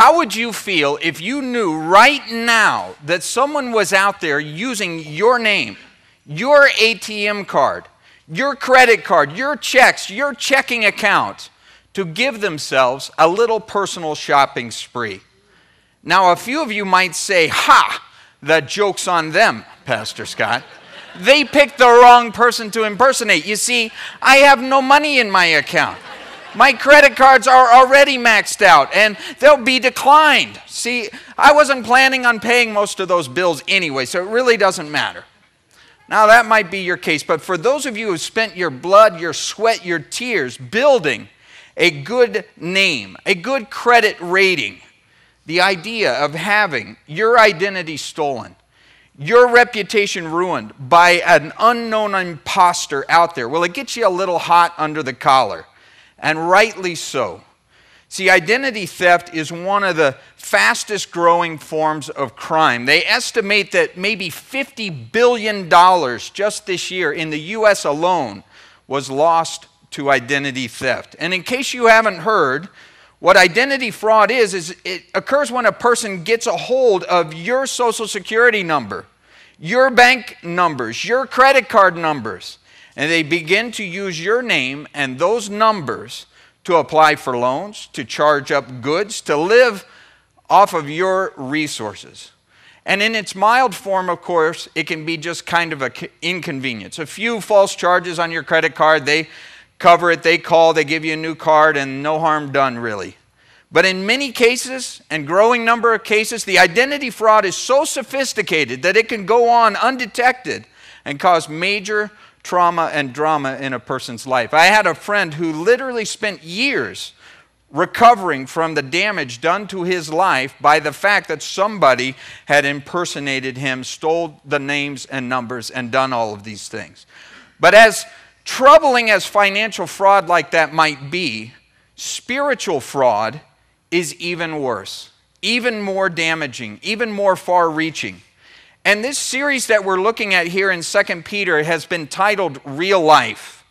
How would you feel if you knew right now that someone was out there using your name, your ATM card, your credit card, your checks, your checking account to give themselves a little personal shopping spree? Now, a few of you might say, ha, the joke's on them, Pastor Scott. They picked the wrong person to impersonate. You see, I have no money in my account. My credit cards are already maxed out, and they'll be declined. See, I wasn't planning on paying most of those bills anyway, so it really doesn't matter. Now, that might be your case, but for those of you who spent your blood, your sweat, your tears building a good name, a good credit rating, the idea of having your identity stolen, your reputation ruined by an unknown imposter out there, well, it gets you a little hot under the collar. And rightly so. See, identity theft is one of the fastest growing forms of crime. They estimate that maybe $50 billion just this year in the U.S. alone was lost to identity theft. And in case you haven't heard, what identity fraud is it occurs when a person gets a hold of your Social Security number, your bank numbers, your credit card numbers, and they begin to use your name and those numbers to apply for loans, to charge up goods, to live off of your resources. And in its mild form, of course, it can be just kind of an inconvenience. A few false charges on your credit card, they cover it, they call, they give you a new card, and no harm done, really. But in many cases, and growing number of cases, the identity fraud is so sophisticated that it can go on undetected and cause major trauma and drama in a person's life. I had a friend who literally spent years recovering from the damage done to his life by the fact that somebody had impersonated him, stole the names and numbers, and done all of these things. But as troubling as financial fraud like that might be, spiritual fraud is even worse, even more damaging, even more far-reaching. And this series that we're looking at here in 2 Peter has been titled Real Life.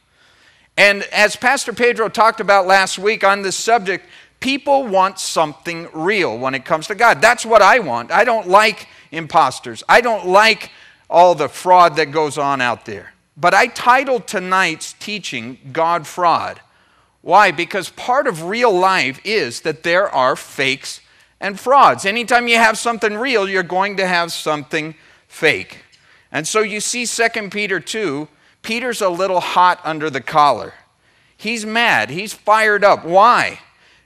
And as Pastor Pedro talked about last week on this subject, people want something real when it comes to God. That's what I want. I don't like imposters. I don't like all the fraud that goes on out there. But I titled tonight's teaching, God Fraud. Why? Because part of real life is that there are fakes and frauds. Anytime you have something real, you're going to have something fake. And so you see 2 Peter 2, Peter's a little hot under the collar. He's mad. He's fired up. Why?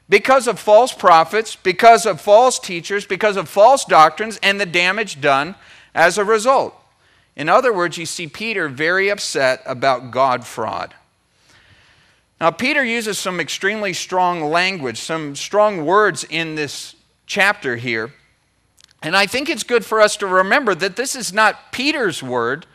Because of false prophets, because of false teachers, because of false doctrines, and the damage done as a result. In other words, you see Peter very upset about God fraud. Now, Peter uses some extremely strong language, some strong words in this chapter here, and I think it's good for us to remember that this is not Peter's word,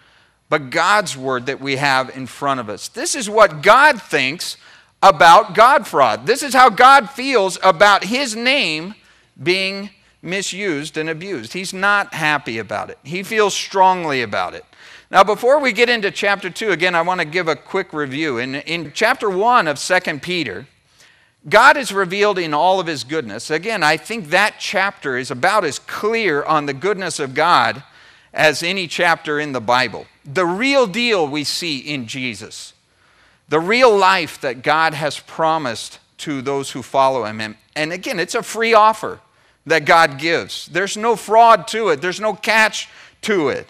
but God's word that we have in front of us. This is what God thinks about God fraud. This is how God feels about his name being misused and abused. He's not happy about it. He feels strongly about it. Now, before we get into chapter 2, again, I want to give a quick review. In chapter 1 of 2 Peter, God is revealed in all of his goodness. Again, I think that chapter is about as clear on the goodness of God as any chapter in the Bible. The real deal we see in Jesus. The real life that God has promised to those who follow him. And again, it's a free offer that God gives. There's no fraud to it. There's no catch to it.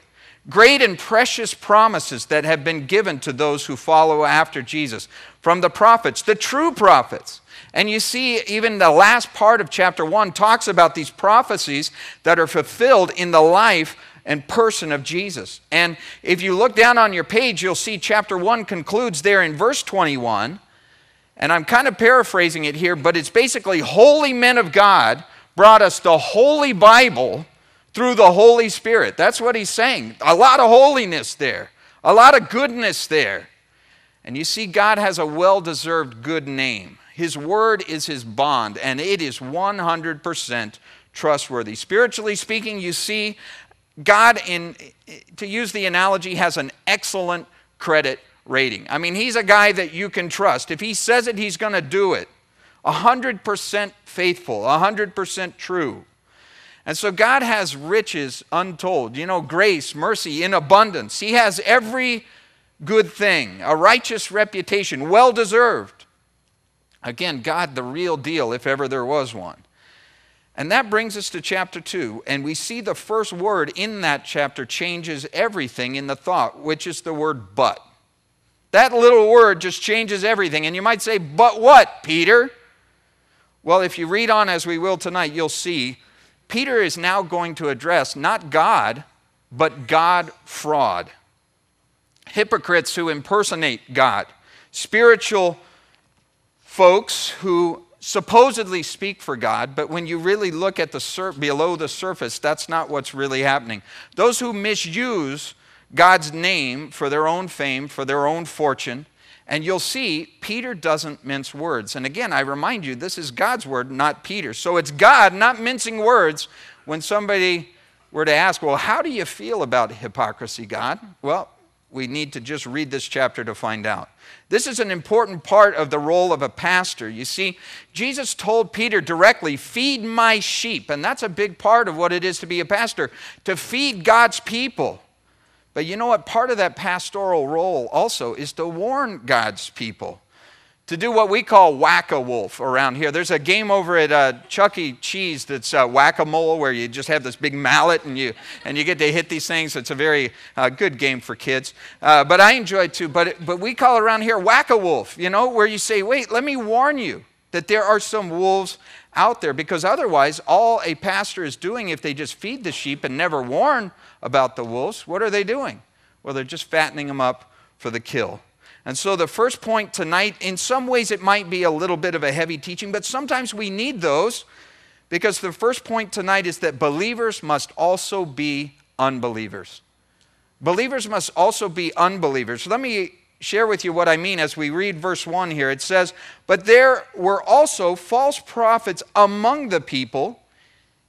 Great and precious promises that have been given to those who follow after Jesus from the prophets, the true prophets. And you see, even the last part of chapter 1 talks about these prophecies that are fulfilled in the life and person of Jesus. And if you look down on your page, you'll see chapter 1 concludes there in verse 21. And I'm kind of paraphrasing it here, but it's basically, holy men of God brought us the Holy Bible through the Holy Spirit. That's what he's saying. A lot of holiness there. A lot of goodness there. And you see, God has a well-deserved good name. His word is his bond, and it is 100% trustworthy. Spiritually speaking, you see, God, to use the analogy, has an excellent credit rating. I mean, he's a guy that you can trust. If he says it, he's going to do it. 100% faithful, 100% true. And so God has riches untold, you know, grace, mercy in abundance. He has every good thing, a righteous reputation, well-deserved. Again, God, the real deal, if ever there was one. And that brings us to chapter 2, and we see the first word in that chapter changes everything in the thought, which is the word but. That little word just changes everything. And you might say, but what, Peter? Well, if you read on as we will tonight, you'll see Peter is now going to address not God, but God fraud. Hypocrites who impersonate God. Spiritual folks who supposedly speak for God, but when you really look at below the surface, that's not what's really happening. Those who misuse God's name for their own fame, for their own fortune. And you'll see Peter doesn't mince words. And again, I remind you, this is God's word, not Peter. So it's God not mincing words when somebody were to ask, well, how do you feel about hypocrisy, God? Well, we need to just read this chapter to find out. This is an important part of the role of a pastor. You see, Jesus told Peter directly, feed my sheep. And that's a big part of what it is to be a pastor, to feed God's people. But you know what? Part of that pastoral role also is to warn God's people, to do what we call whack-a-wolf around here. There's a game over at Chuck E. Cheese that's whack-a-mole, where you just have this big mallet and you get to hit these things. It's a very good game for kids, but I enjoy it too. But we call around here whack-a-wolf, you know, where you say, wait, let me warn you that there are some wolves out there, because otherwise all a pastor is doing, if they just feed the sheep and never warn about the wolves, what are they doing? Well, they're just fattening them up for the kill. And so the first point tonight, in some ways it might be a little bit of a heavy teaching, but sometimes we need those, because the first point tonight is that believers must also be unbelievers. Believers must also be unbelievers. Let me share with you what I mean as we read verse 1 here. It says, but there were also false prophets among the people,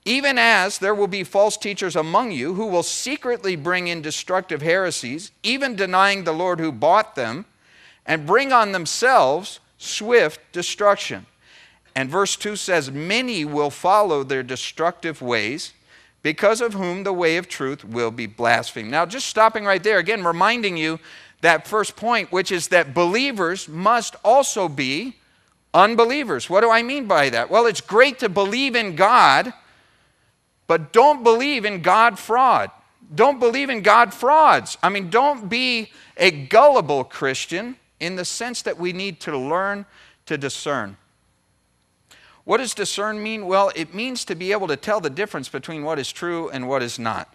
even as there will be false teachers among you who will secretly bring in destructive heresies, even denying the Lord who bought them, and bring on themselves swift destruction. And verse 2 says, many will follow their destructive ways, because of whom the way of truth will be blasphemed. Now, just stopping right there, again, reminding you that first point, which is that believers must also be unbelievers. What do I mean by that? Well, it's great to believe in God, but don't believe in God fraud. Don't believe in God frauds. I mean, don't be a gullible Christian, in the sense that we need to learn to discern. What does discern mean? Well, it means to be able to tell the difference between what is true and what is not.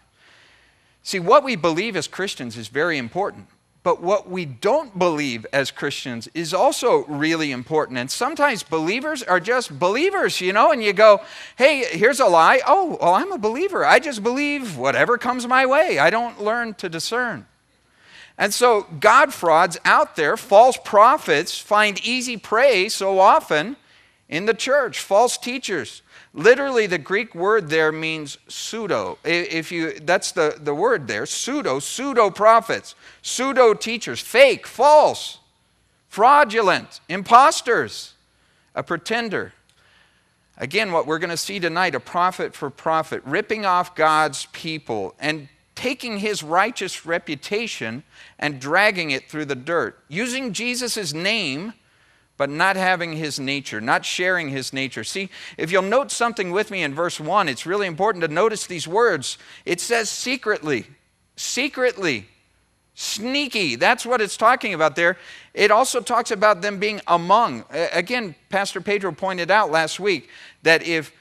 See, what we believe as Christians is very important. But what we don't believe as Christians is also really important. And sometimes believers are just believers, you know, and you go, hey, here's a lie. Oh, well, I'm a believer. I just believe whatever comes my way. I don't learn to discern. And so God frauds out there, false prophets find easy prey so often in the church, false teachers. Literally, the Greek word there means pseudo. That's the word there, pseudo-prophets, pseudo-teachers, fake, false, fraudulent, imposters, a pretender. Again, what we're going to see tonight, a prophet for profit, ripping off God's people and taking his righteous reputation and dragging it through the dirt, using Jesus' name but not having his nature, not sharing his nature. See, if you'll note something with me in verse 1, it's really important to notice these words. It says secretly, secretly, sneaky. That's what it's talking about there. It also talks about them being among. Again, Pastor Pedro pointed out last week that if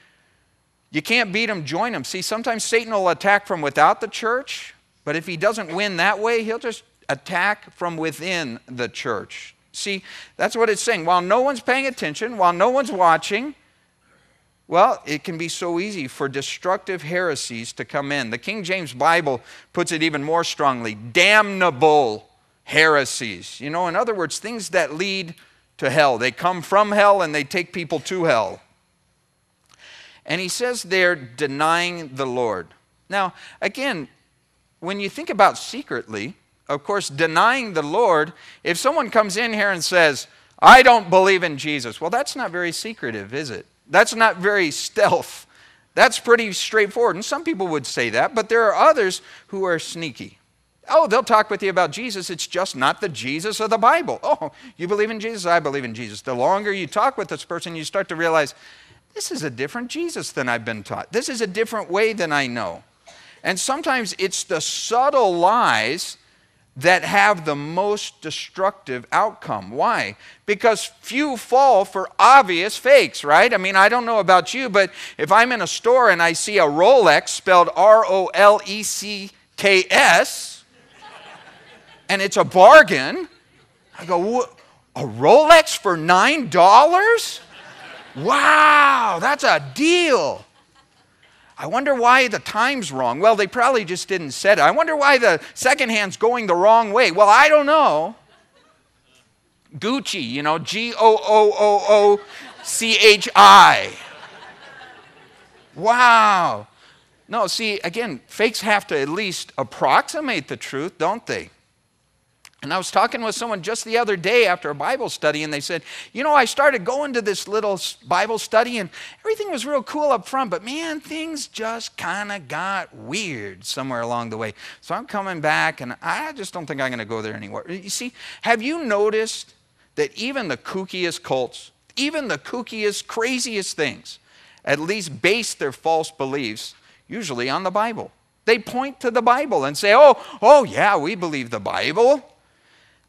you can't beat them, join them. See, sometimes Satan will attack from without the church, but if he doesn't win that way, he'll just attack from within the church. See, that's what it's saying. While no one's paying attention, while no one's watching, well, it can be so easy for destructive heresies to come in. The King James Bible puts it even more strongly, damnable heresies. You know, in other words, things that lead to hell. They come from hell and they take people to hell. And he says they're denying the Lord. Now, again, when you think about secretly, of course, denying the Lord, if someone comes in here and says, I don't believe in Jesus. Well, that's not very secretive, is it? That's not very stealth. That's pretty straightforward. And some people would say that, but there are others who are sneaky. Oh, they'll talk with you about Jesus. It's just not the Jesus of the Bible. Oh, you believe in Jesus? I believe in Jesus. The longer you talk with this person, you start to realize, this is a different Jesus than I've been taught. This is a different way than I know. And sometimes it's the subtle lies that have the most destructive outcome. Why? Because few fall for obvious fakes, right? I mean, I don't know about you, but if I'm in a store and I see a Rolex spelled R-O-L-E-C-K-S, and it's a bargain, I go, what? A Rolex for $9? Wow, that's a deal. I wonder why the time's wrong. Well, they probably just didn't set it. I wonder why the secondhand's going the wrong way. Well, I don't know. Gucci, you know, G-O-O-O-O-C-H-I. Wow. No, see, again, fakes have to at least approximate the truth, don't they? And I was talking with someone just the other day after a Bible study, and they said, you know, I started going to this little Bible study, and everything was real cool up front, but man, things just kind of got weird somewhere along the way. So I'm coming back, and I just don't think I'm going to go there anymore. You see, have you noticed that even the kookiest cults, even the kookiest, craziest things, at least base their false beliefs usually on the Bible? They point to the Bible and say, oh yeah, we believe the Bible.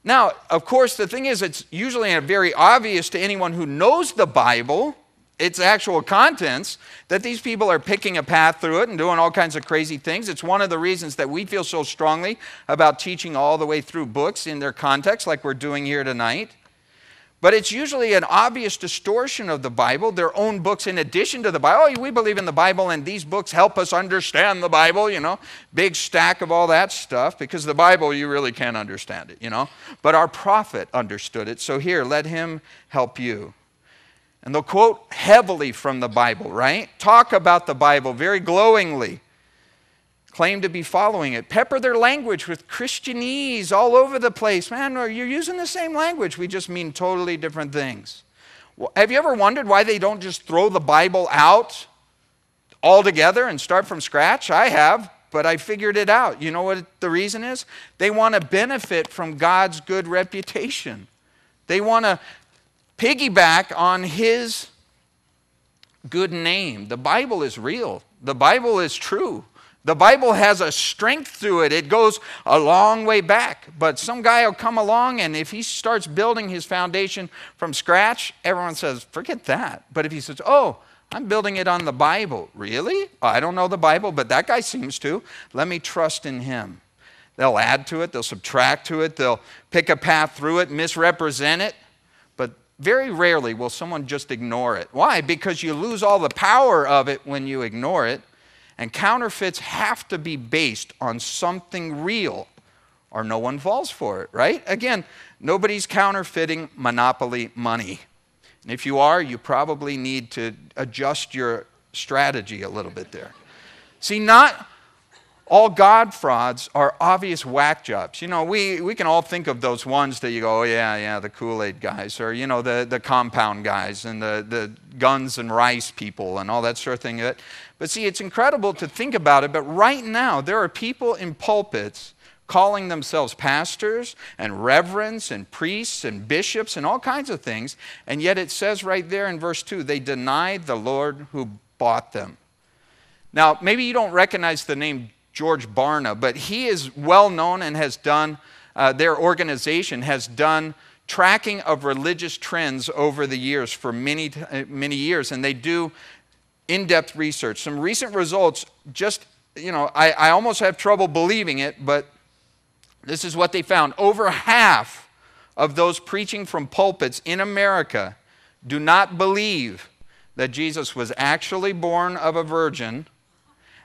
Now, of course, the thing is, it's usually very obvious to anyone who knows the Bible, its actual contents, that these people are picking a path through it and doing all kinds of crazy things. It's one of the reasons that we feel so strongly about teaching all the way through books in their context, like we're doing here tonight. But it's usually an obvious distortion of the Bible, their own books in addition to the Bible. Oh, we believe in the Bible, and these books help us understand the Bible, you know. Big stack of all that stuff, because the Bible, you really can't understand it, you know. But our prophet understood it, so here, let him help you. And they'll quote heavily from the Bible, right? Talk about the Bible very glowingly. Claim to be following it. Pepper their language with Christianese all over the place. Man, you're using the same language. We just mean totally different things. Well, have you ever wondered why they don't just throw the Bible out altogether and start from scratch? I have, but I figured it out. You know what the reason is? They want to benefit from God's good reputation. They want to piggyback on His good name. The Bible is real. The Bible is true. The Bible has a strength to it. It goes a long way back. But some guy will come along, and if he starts building his foundation from scratch, everyone says, forget that. But if he says, oh, I'm building it on the Bible. Really? I don't know the Bible, but that guy seems to. Let me trust in him. They'll add to it. They'll subtract to it. They'll pick a path through it, misrepresent it. But very rarely will someone just ignore it. Why? Because you lose all the power of it when you ignore it. And counterfeits have to be based on something real or no one falls for it, right? Again, nobody's counterfeiting monopoly money. And if you are, you probably need to adjust your strategy a little bit there. See, not all God frauds are obvious whack jobs. You know, we can all think of those ones that you go, oh yeah, the Kool-Aid guys, or you know, the compound guys and the guns and rice people and all that sort of thing. But see, it's incredible to think about it, but right now there are people in pulpits calling themselves pastors and reverends and priests and bishops and all kinds of things, and yet it says right there in verse 2, they denied the Lord who bought them. Now, maybe you don't recognize the name George Barna, but he is well known and has done, their organization has done tracking of religious trends over the years for many, many years, and they do in-depth research. Some recent results, just, you know, I almost have trouble believing it, but this is what they found. Over half of those preaching from pulpits in America do not believe that Jesus was actually born of a virgin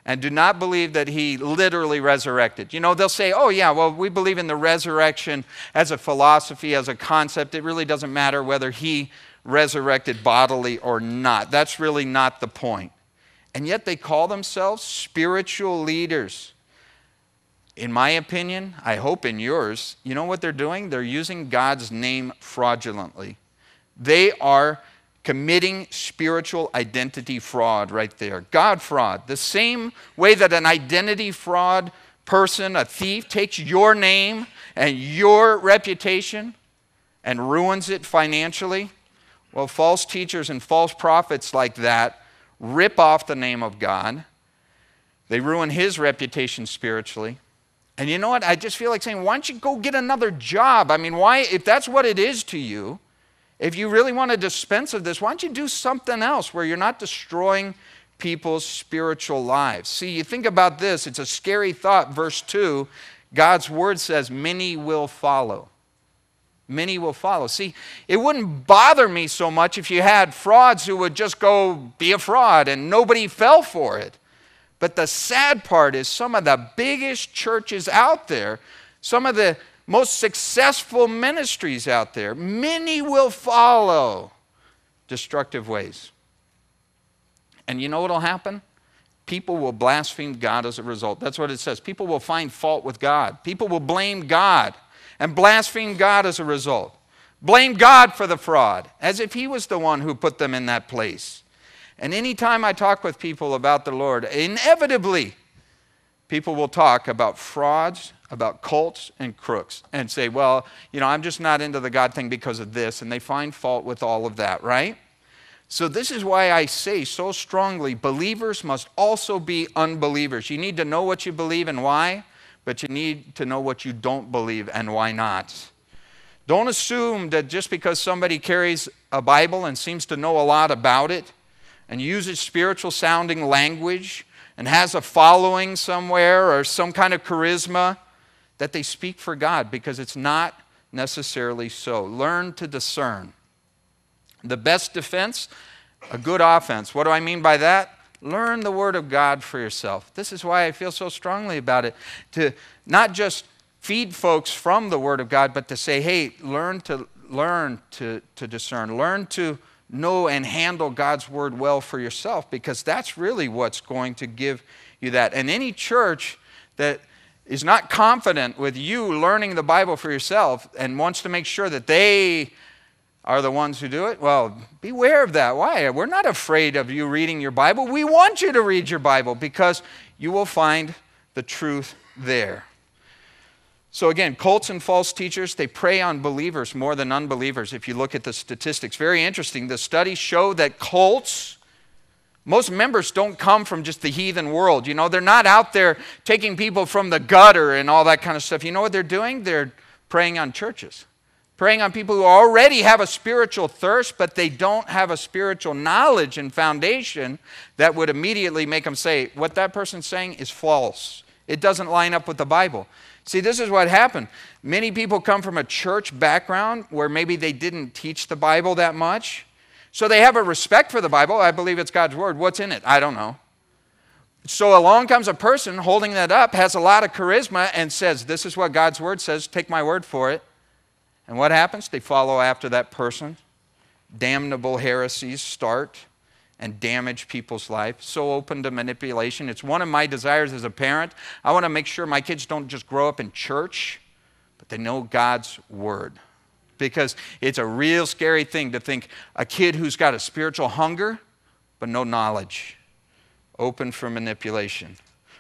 and do not believe that He literally resurrected. You know, they'll say, oh yeah, well, we believe in the resurrection as a philosophy, as a concept. It really doesn't matter whether He resurrected bodily or not. That's really not the point. And yet they call themselves spiritual leaders. In my opinion, I hope in yours, you know what they're doing? They're using God's name fraudulently. They are committing spiritual identity fraud right there. God fraud. The same way that an identity fraud person, a thief, takes your name and your reputation and ruins it financially. Well, false teachers and false prophets like that rip off the name of God. They ruin his reputation spiritually. And you know what? I just feel like saying, why don't you go get another job? I mean, why, if that's what it is to you, if you really want to dispense of this, why don't you do something else where you're not destroying people's spiritual lives? See, you think about this. It's a scary thought. Verse 2, God's word says, many will follow. Many will follow. See, it wouldn't bother me so much if you had frauds who would just go be a fraud and nobody fell for it. But the sad part is some of the biggest churches out there, some of the most successful ministries out there, many will follow destructive ways. And you know what will happen? People will blaspheme God as a result. That's what it says. People will find fault with God. People will blame God and blaspheme God as a result. Blame God for the fraud, as if he was the one who put them in that place. And anytime I talk with people about the Lord, inevitably, people will talk about frauds, about cults and crooks, and say, well, you know, I'm just not into the God thing because of this, and they find fault with all of that, right? So this is why I say so strongly, believers must also be unbelievers. You need to know what you believe and why, but you need to know what you don't believe and why not. Don't assume that just because somebody carries a Bible and seems to know a lot about it, and uses spiritual-sounding language, and has a following somewhere or some kind of charisma, that they speak for God, because it's not necessarily so. Learn to discern. The best defense, a good offense. What do I mean by that? Learn the Word of God for yourself. This is why I feel so strongly about it, to not just feed folks from the Word of God, but to say, hey, learn to discern. Learn to know and handle God's word well for yourself, because that's really what's going to give you that. And any church that is not confident with you learning the Bible for yourself and wants to make sure that they are the ones who do it, well, beware of that. Why? We're not afraid of you reading your Bible. We want you to read your Bible, because you will find the truth there. So again, cults and false teachers, they prey on believers more than unbelievers if you look at the statistics. Very interesting. The studies show that cults, most members don't come from just the heathen world. You know, they're not out there taking people from the gutter and all that kind of stuff. You know what they're doing? They're preying on churches, preying on people who already have a spiritual thirst, but they don't have a spiritual knowledge and foundation that would immediately make them say, what that person's saying is false. It doesn't line up with the Bible. See, this is what happened. Many people come from a church background where maybe they didn't teach the Bible that much. So they have a respect for the Bible. I believe it's God's word. What's in it? I don't know. So along comes a person holding that up, has a lot of charisma, and says, this is what God's word says. Take my word for it. And what happens? They follow after that person. Damnable heresies start and damage people's life. So open to manipulation. It's one of my desires as a parent. I want to make sure my kids don't just grow up in church, but they know God's word. Because it's a real scary thing to think a kid who's got a spiritual hunger, but no knowledge. Open for manipulation.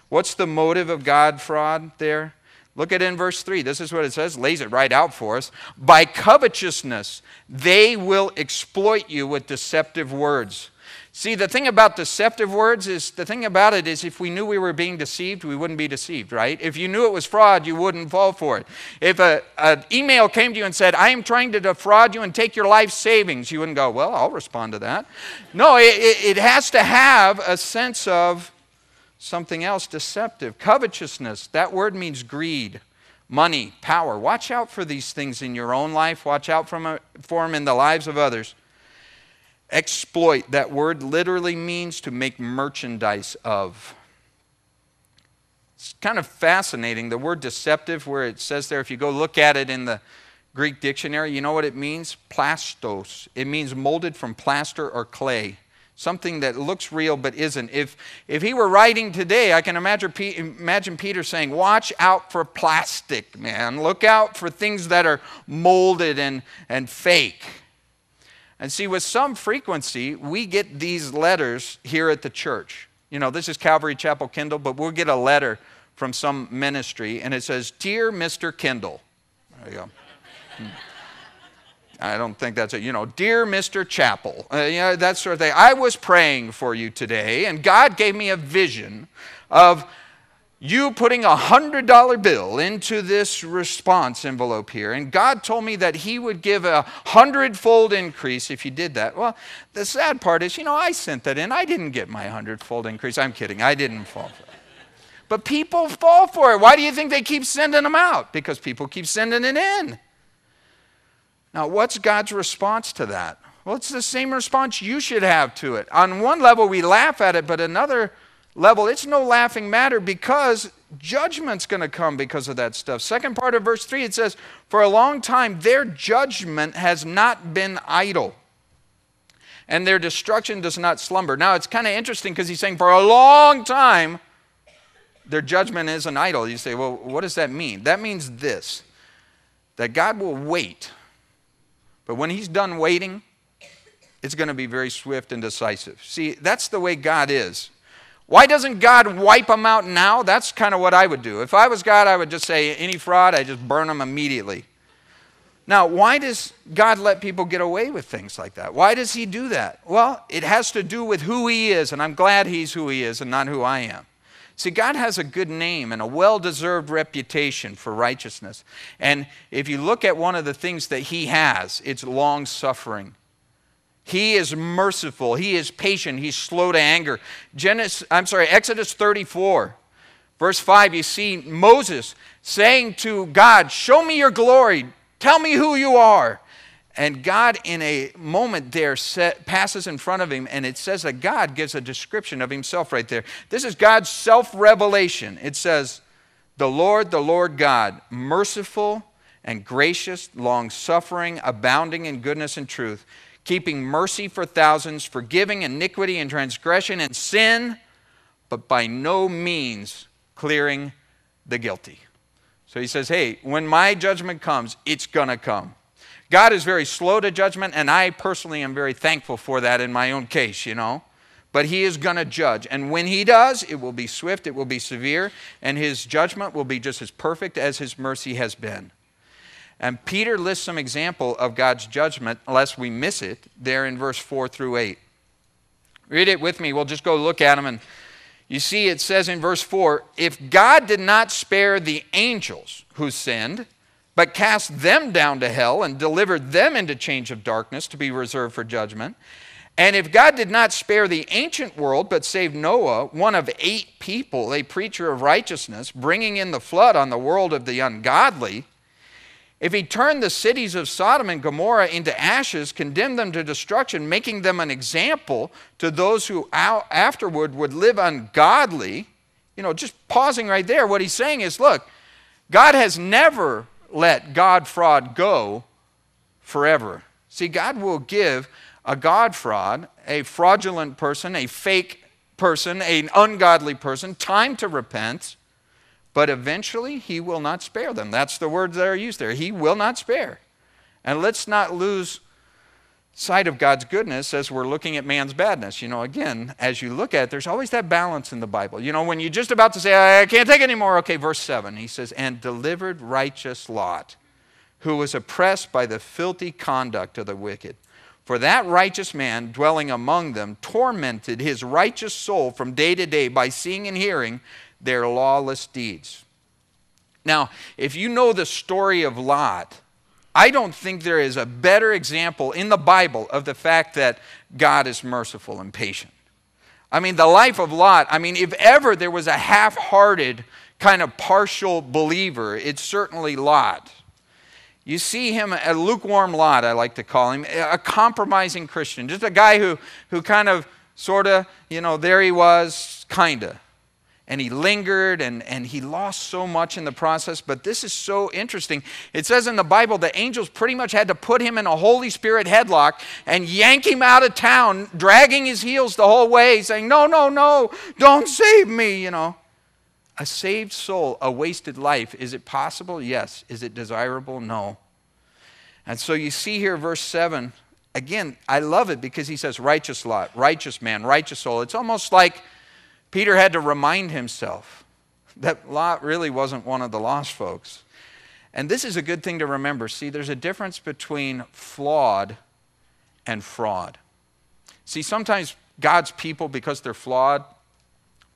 What's the motive of God fraud there? Look at in verse 3. This is what it says. Lays it right out for us. By covetousness, they will exploit you with deceptive words. See, the thing about deceptive words is, the thing about it is, if we knew we were being deceived, we wouldn't be deceived, right? If you knew it was fraud, you wouldn't fall for it. If an email came to you and said, I am trying to defraud you and take your life savings, you wouldn't go, well, I'll respond to that. No, it has to have a sense of something else deceptive. Covetousness, that word means greed, money, power. Watch out for these things in your own life. Watch out for them in the lives of others. Exploit, that word literally means to make merchandise of. It's kind of fascinating. The word deceptive, where it says there, if you go look at it in the Greek dictionary, you know what it means? Plastos. It means molded from plaster or clay. Something that looks real but isn't. If he were writing today, I can imagine Peter saying, watch out for plastic, man. Look out for things that are molded and fake. And see, with some frequency, we get these letters here at the church. You know, this is Calvary Chapel Kindle, but we'll get a letter from some ministry, and it says, "Dear Mr. Kindle." There you go. I don't think that's it. You know, "Dear Mr. Chapel," you know, that sort of thing. "I was praying for you today, and God gave me a vision of you putting a $100 bill into this response envelope here, and God told me that he would give a 100-fold increase if you did that." Well, the sad part is, you know, I sent that in. I didn't get my 100-fold increase. I'm kidding. I didn't fall for it. But people fall for it. Why do you think they keep sending them out? Because people keep sending it in. Now, what's God's response to that? Well, it's the same response you should have to it. On one level, we laugh at it, but another level, it's no laughing matter, because judgment's going to come because of that stuff. Second part of verse 3, it says, "For a long time, their judgment has not been idle, and their destruction does not slumber." Now, it's kind of interesting because he's saying, for a long time, their judgment isn't idle. You say, well, what does that mean? That means this, that God will wait. But when he's done waiting, it's going to be very swift and decisive. See, that's the way God is. Why doesn't God wipe them out now? That's kind of what I would do. If I was God, I would just say, any fraud, I just burn them immediately. Now, why does God let people get away with things like that? Why does he do that? Well, it has to do with who he is, and I'm glad he's who he is and not who I am. See, God has a good name and a well-deserved reputation for righteousness. And if you look at one of the things that he has, it's long-suffering. He is merciful. He is patient. He's slow to anger. Exodus 34, verse 5, you see Moses saying to God, "Show me your glory. Tell me who you are." And God, in a moment there, passes in front of him, and it says that God gives a description of himself right there. This is God's self-revelation. It says, the Lord God, merciful and gracious, long-suffering, abounding in goodness and truth, keeping mercy for thousands, forgiving iniquity and transgression and sin, but by no means clearing the guilty." So he says, hey, when my judgment comes, it's going to come. God is very slow to judgment, and I personally am very thankful for that in my own case, you know. But he is going to judge. And when he does, it will be swift, it will be severe, and his judgment will be just as perfect as his mercy has been. And Peter lists some example of God's judgment, lest we miss it, there in verse 4 through 8. Read it with me. We'll just go look at them. And you see it says in verse 4, "If God did not spare the angels who sinned, but cast them down to hell and delivered them into change of darkness to be reserved for judgment. And if God did not spare the ancient world, but saved Noah, one of 8 people, a preacher of righteousness, bringing in the flood on the world of the ungodly, if he turned the cities of Sodom and Gomorrah into ashes, condemned them to destruction, making them an example to those who afterward would live ungodly," you know, just pausing right there, what he's saying is, look, God has never let God fraud go forever. See, God will give a God fraud, a fraudulent person, a fake person, an ungodly person, time to repent, but eventually he will not spare them. That's the words that are used there. He will not spare. And let's not lose sight of God's goodness as we're looking at man's badness. You know, again, as you look at it, there's always that balance in the Bible. You know, when you're just about to say, I can't take anymore. Okay, verse 7, he says, "And delivered righteous Lot, who was oppressed by the filthy conduct of the wicked. For that righteous man dwelling among them tormented his righteous soul from day to day by seeing and hearing their lawless deeds." Now, if you know the story of Lot, I don't think there is a better example in the Bible of the fact that God is merciful and patient. I mean, the life of Lot, I mean, if ever there was a half-hearted kind of partial believer, it's certainly Lot. You see him, a lukewarm Lot, I like to call him, a compromising Christian, just a guy who kind of, sort of, you know, there he was, kind of. And he lingered, and he lost so much in the process. But this is so interesting. It says in the Bible the angels pretty much had to put him in a Holy Spirit headlock and yank him out of town, dragging his heels the whole way, saying, "No, no, no, don't save me," you know. A saved soul, a wasted life. Is it possible? Yes. Is it desirable? No. And so you see here verse 7, again, I love it because he says righteous Lot, righteous man, righteous soul. It's almost like Peter had to remind himself that Lot really wasn't one of the lost folks. And this is a good thing to remember. See, there's a difference between flawed and fraud. See, sometimes God's people, because they're flawed,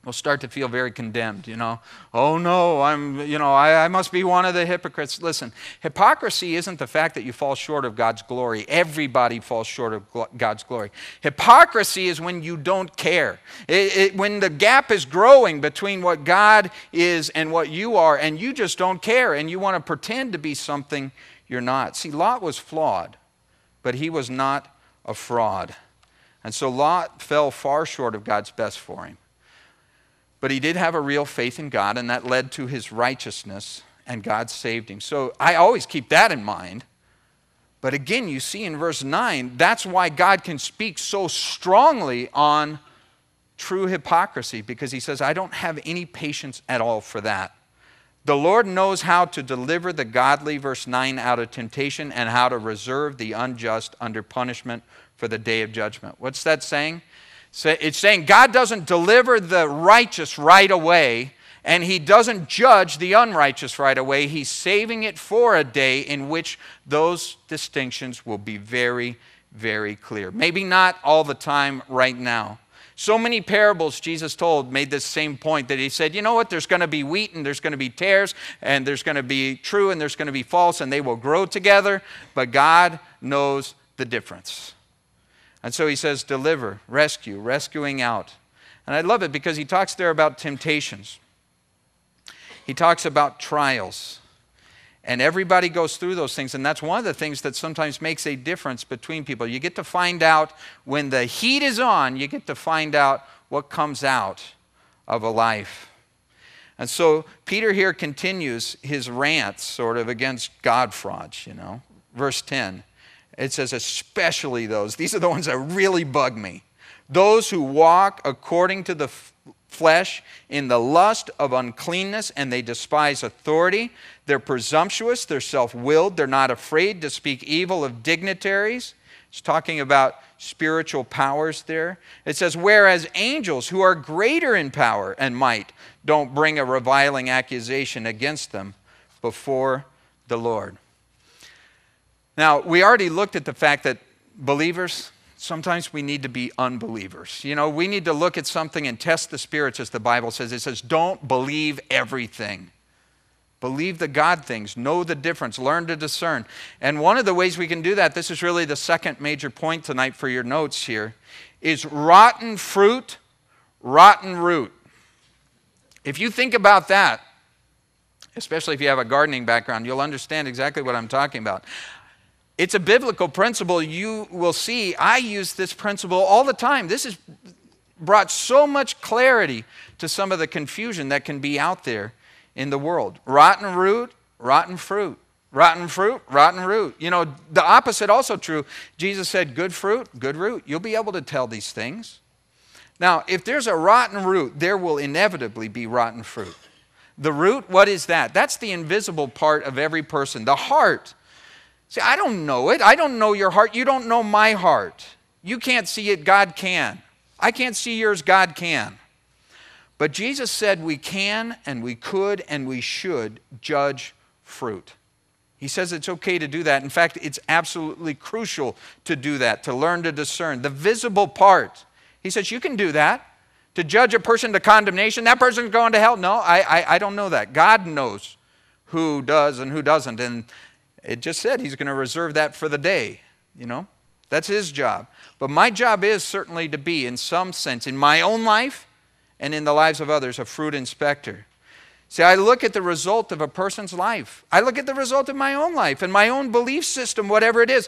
will start to feel very condemned, you know. Oh no, I must be one of the hypocrites. Listen, hypocrisy isn't the fact that you fall short of God's glory. Everybody falls short of God's glory. Hypocrisy is when you don't care. When the gap is growing between what God is and what you are, and you just don't care, and you want to pretend to be something you're not. See, Lot was flawed, but he was not a fraud. And so Lot fell far short of God's best for him. But he did have a real faith in God, and that led to his righteousness, and God saved him. So I always keep that in mind. But again, you see in verse 9, that's why God can speak so strongly on true hypocrisy, because he says, I don't have any patience at all for that. The Lord knows how to deliver the godly, verse 9, out of temptation, and how to reserve the unjust under punishment for the day of judgment. What's that saying? It's saying God doesn't deliver the righteous right away, and he doesn't judge the unrighteous right away. He's saving it for a day in which those distinctions will be very, very clear. Maybe not all the time right now. So many parables Jesus told made this same point, that he said, you know what, there's going to be wheat and there's going to be tares, and there's going to be true and there's going to be false, and they will grow together, but God knows the difference. And so he says, deliver, rescue, rescuing out. And I love it because he talks there about temptations. He talks about trials. And everybody goes through those things. And that's one of the things that sometimes makes a difference between people. You get to find out when the heat is on, you get to find out what comes out of a life. And so Peter here continues his rants sort of against God frauds, you know. Verse 10. It says, especially those. These are the ones that really bug me. Those who walk according to the flesh in the lust of uncleanness, and they despise authority. They're presumptuous. They're self-willed. They're not afraid to speak evil of dignitaries. It's talking about spiritual powers there. It says, whereas angels who are greater in power and might don't bring a reviling accusation against them before the Lord. Now, we already looked at the fact that believers, sometimes we need to be unbelievers. You know, we need to look at something and test the spirits, as the Bible says. It says, don't believe everything. Believe the God things. Know the difference. Learn to discern. And one of the ways we can do that, this is really the second major point tonight for your notes here, is rotten fruit, rotten root. If you think about that, especially if you have a gardening background, you'll understand exactly what I'm talking about. It's a biblical principle. You will see I use this principle all the time. This has brought so much clarity to some of the confusion that can be out there in the world. Rotten root, rotten fruit. Rotten fruit, rotten root. You know, the opposite also true. Jesus said, good fruit, good root. You'll be able to tell these things. Now, if there's a rotten root, there will inevitably be rotten fruit. The root, what is that? That's the invisible part of every person, the heart. See, I don't know it. I don't know your heart. You don't know my heart. You can't see it. God can. I can't see yours. God can. But Jesus said we can and we could and we should judge fruit. He says it's okay to do that. In fact, it's absolutely crucial to do that, to learn to discern. The visible part. He says you can do that. To judge a person to condemnation, that person's going to hell. No, I don't know that. God knows who does and who doesn't. And it just said he's going to reserve that for the day, you know. That's his job. But my job is certainly to be, in some sense, in my own life and in the lives of others, a fruit inspector. See, I look at the result of a person's life. I look at the result of my own life and my own belief system, whatever it is.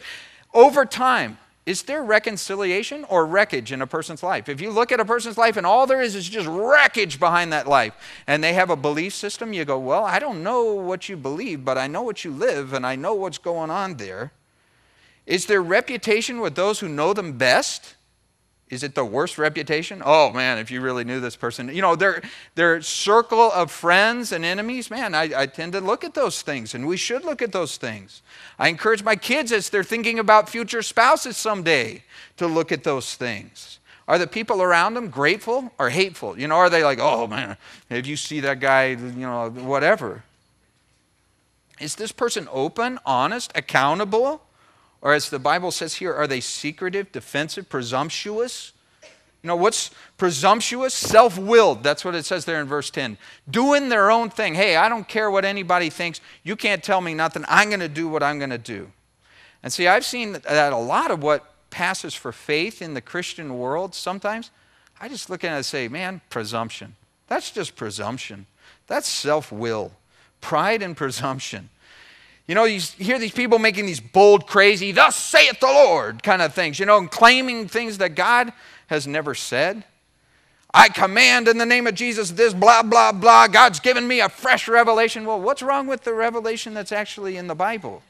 Over time, is there reconciliation or wreckage in a person's life? If you look at a person's life and all there is just wreckage behind that life, and they have a belief system, you go, well, I don't know what you believe, but I know what you live, and I know what's going on there. Is there reputation with those who know them best? Is it the worst reputation? Oh, man, if you really knew this person. You know, their circle of friends and enemies, man, I tend to look at those things, and we should look at those things. I encourage my kids as they're thinking about future spouses someday to look at those things. Are the people around them grateful or hateful? You know, are they like, oh, man, if you see that guy, you know, whatever. Is this person open, honest, accountable? Or as the Bible says here, are they secretive, defensive, presumptuous? You know, what's presumptuous? Self-willed. That's what it says there in verse 10. Doing their own thing. Hey, I don't care what anybody thinks. You can't tell me nothing. I'm going to do what I'm going to do. And see, I've seen that a lot of what passes for faith in the Christian world sometimes. I just look at it and say, man, presumption. That's just presumption. That's self-will. Pride and presumption. You know, you hear these people making these bold, crazy, thus saith the Lord kind of things, you know, and claiming things that God has never said. I command in the name of Jesus this, blah, blah, blah. God's given me a fresh revelation. Well, what's wrong with the revelation that's actually in the Bible?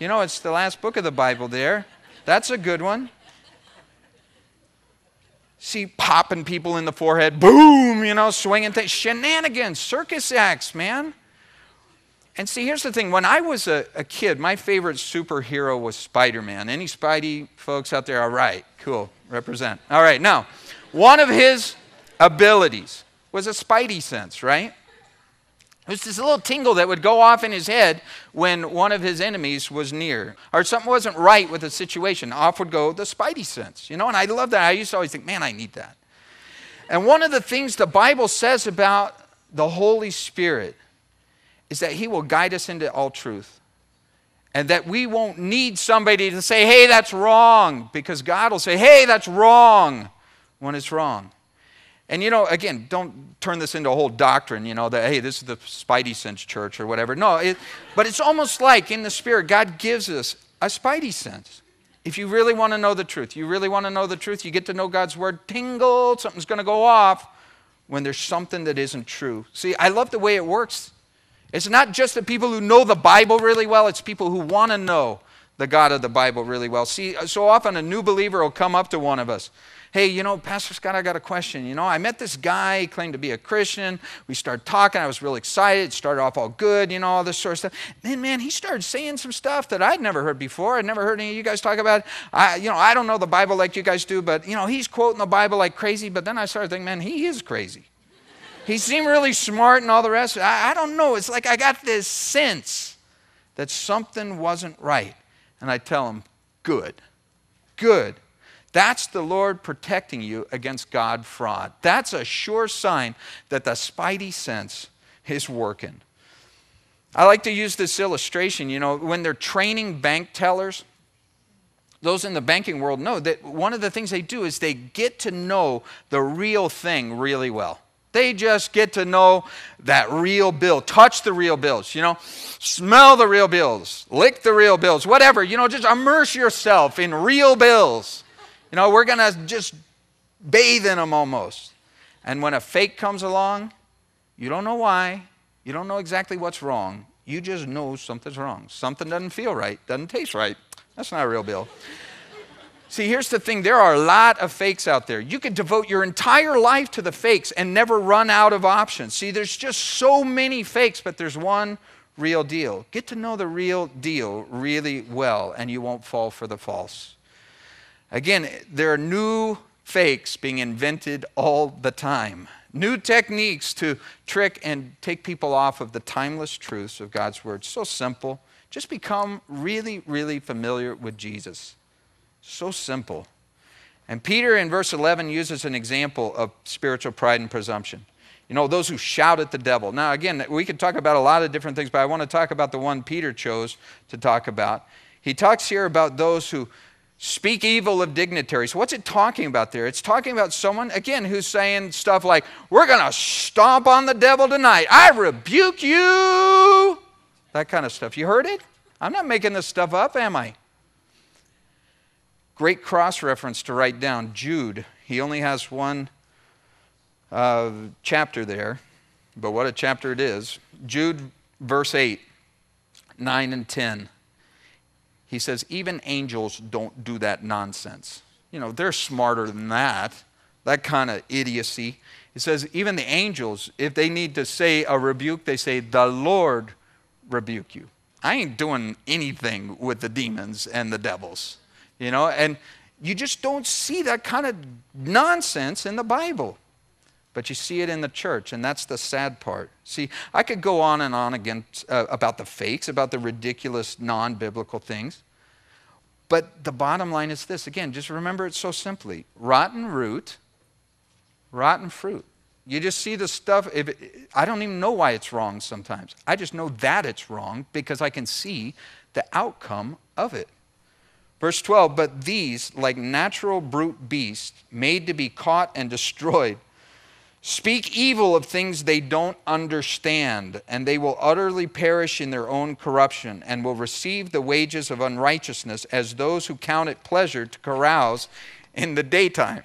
You know, it's the last book of the Bible there. That's a good one. See, popping people in the forehead, boom, you know, swinging things, shenanigans, circus acts, man. And see, here's the thing. When I was a kid, my favorite superhero was Spider-Man. Any Spidey folks out there? All right, cool, represent. All right, now, one of his abilities was a Spidey sense, right? It was this little tingle that would go off in his head when one of his enemies was near. Or something wasn't right with the situation. Off would go the Spidey sense, you know? And I love that. I used to always think, man, I need that. And one of the things the Bible says about the Holy Spirit is that he will guide us into all truth. And that we won't need somebody to say, hey, that's wrong. Because God will say, hey, that's wrong when it's wrong. And, you know, again, don't turn this into a whole doctrine, you know, that, hey, this is the Spidey sense church or whatever. No, but it's almost like in the Spirit, God gives us a Spidey sense. If you really want to know the truth, you really want to know the truth, you get to know God's word, tingle, something's going to go off when there's something that isn't true. See, I love the way it works. It's not just the people who know the Bible really well. It's people who want to know the God of the Bible really well. See, so often a new believer will come up to one of us. Hey, you know, Pastor Scott, I got a question. You know, I met this guy. He claimed to be a Christian. We started talking. I was really excited. It started off all good, you know, all this sort of stuff. Then, man, he started saying some stuff that I'd never heard before. I'd never heard any of you guys talk about. You know, I don't know the Bible like you guys do, but, you know, he's quoting the Bible like crazy. But then I started thinking, man, he is crazy. He seemed really smart and all the rest. I don't know. It's like I got this sense that something wasn't right. And I tell him, good, good. That's the Lord protecting you against God fraud. That's a sure sign that the Spidey sense is working. I like to use this illustration. You know, when they're training bank tellers, those in the banking world know that one of the things they do is they get to know the real thing really well. They just get to know that real bill, touch the real bills, you know, smell the real bills, lick the real bills, whatever, you know, just immerse yourself in real bills. You know, we're going to just bathe in them almost. And when a fake comes along, you don't know why, you don't know exactly what's wrong, you just know something's wrong. Something doesn't feel right, doesn't taste right. That's not a real bill. See, here's the thing. There are a lot of fakes out there. You could devote your entire life to the fakes and never run out of options. See, there's just so many fakes, but there's one real deal. Get to know the real deal really well, and you won't fall for the false. Again, there are new fakes being invented all the time. New techniques to trick and take people off of the timeless truths of God's word. So simple. Just become really, really familiar with Jesus. So simple. And Peter in verse 11 uses an example of spiritual pride and presumption. You know, those who shout at the devil. Now, again, we could talk about a lot of different things, but I want to talk about the one Peter chose to talk about. He talks here about those who speak evil of dignitaries. What's it talking about there? It's talking about someone, again, who's saying stuff like, we're going to stomp on the devil tonight. I rebuke you. That kind of stuff. You heard it? I'm not making this stuff up, am I? Great cross-reference to write down, Jude. He only has one chapter there, but what a chapter it is. Jude, verse 8, 9 and 10. He says, even angels don't do that nonsense. you know, they're smarter than that. That kind of idiocy. It says even the angels, if they need to say a rebuke, they say, the Lord rebuke you. I ain't doing anything with the demons and the devils, you know. And you just don't see that kind of nonsense in the Bible. But you see it in the church, and that's the sad part. See, I could go on and on again about the fakes, about the ridiculous non-biblical things. But the bottom line is this. Again, just remember it so simply. Rotten root, rotten fruit. You just see the stuff. I don't even know why it's wrong sometimes. I just know that it's wrong because I can see the outcome of it. Verse 12, but these, like natural brute beasts, made to be caught and destroyed, speak evil of things they don't understand, and they will utterly perish in their own corruption, and will receive the wages of unrighteousness as those who count it pleasure to carouse in the daytime.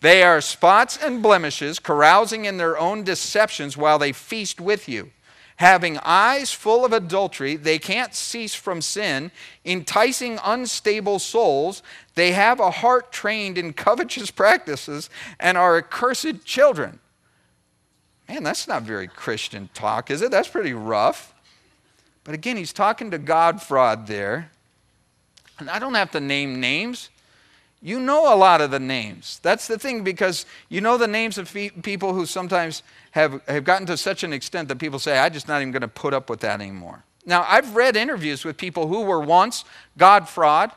They are spots and blemishes, carousing in their own deceptions while they feast with you. Having eyes full of adultery, they can't cease from sin, enticing unstable souls. They have a heart trained in covetous practices and are accursed children. Man, that's not very Christian talk, is it? That's pretty rough. But again, he's talking to God fraud there. And I don't have to name names. You know a lot of the names. That's the thing, because you know the names of people who sometimes have gotten to such an extent that people say, I'm just not even going to put up with that anymore. Now, I've read interviews with people who were once God fraud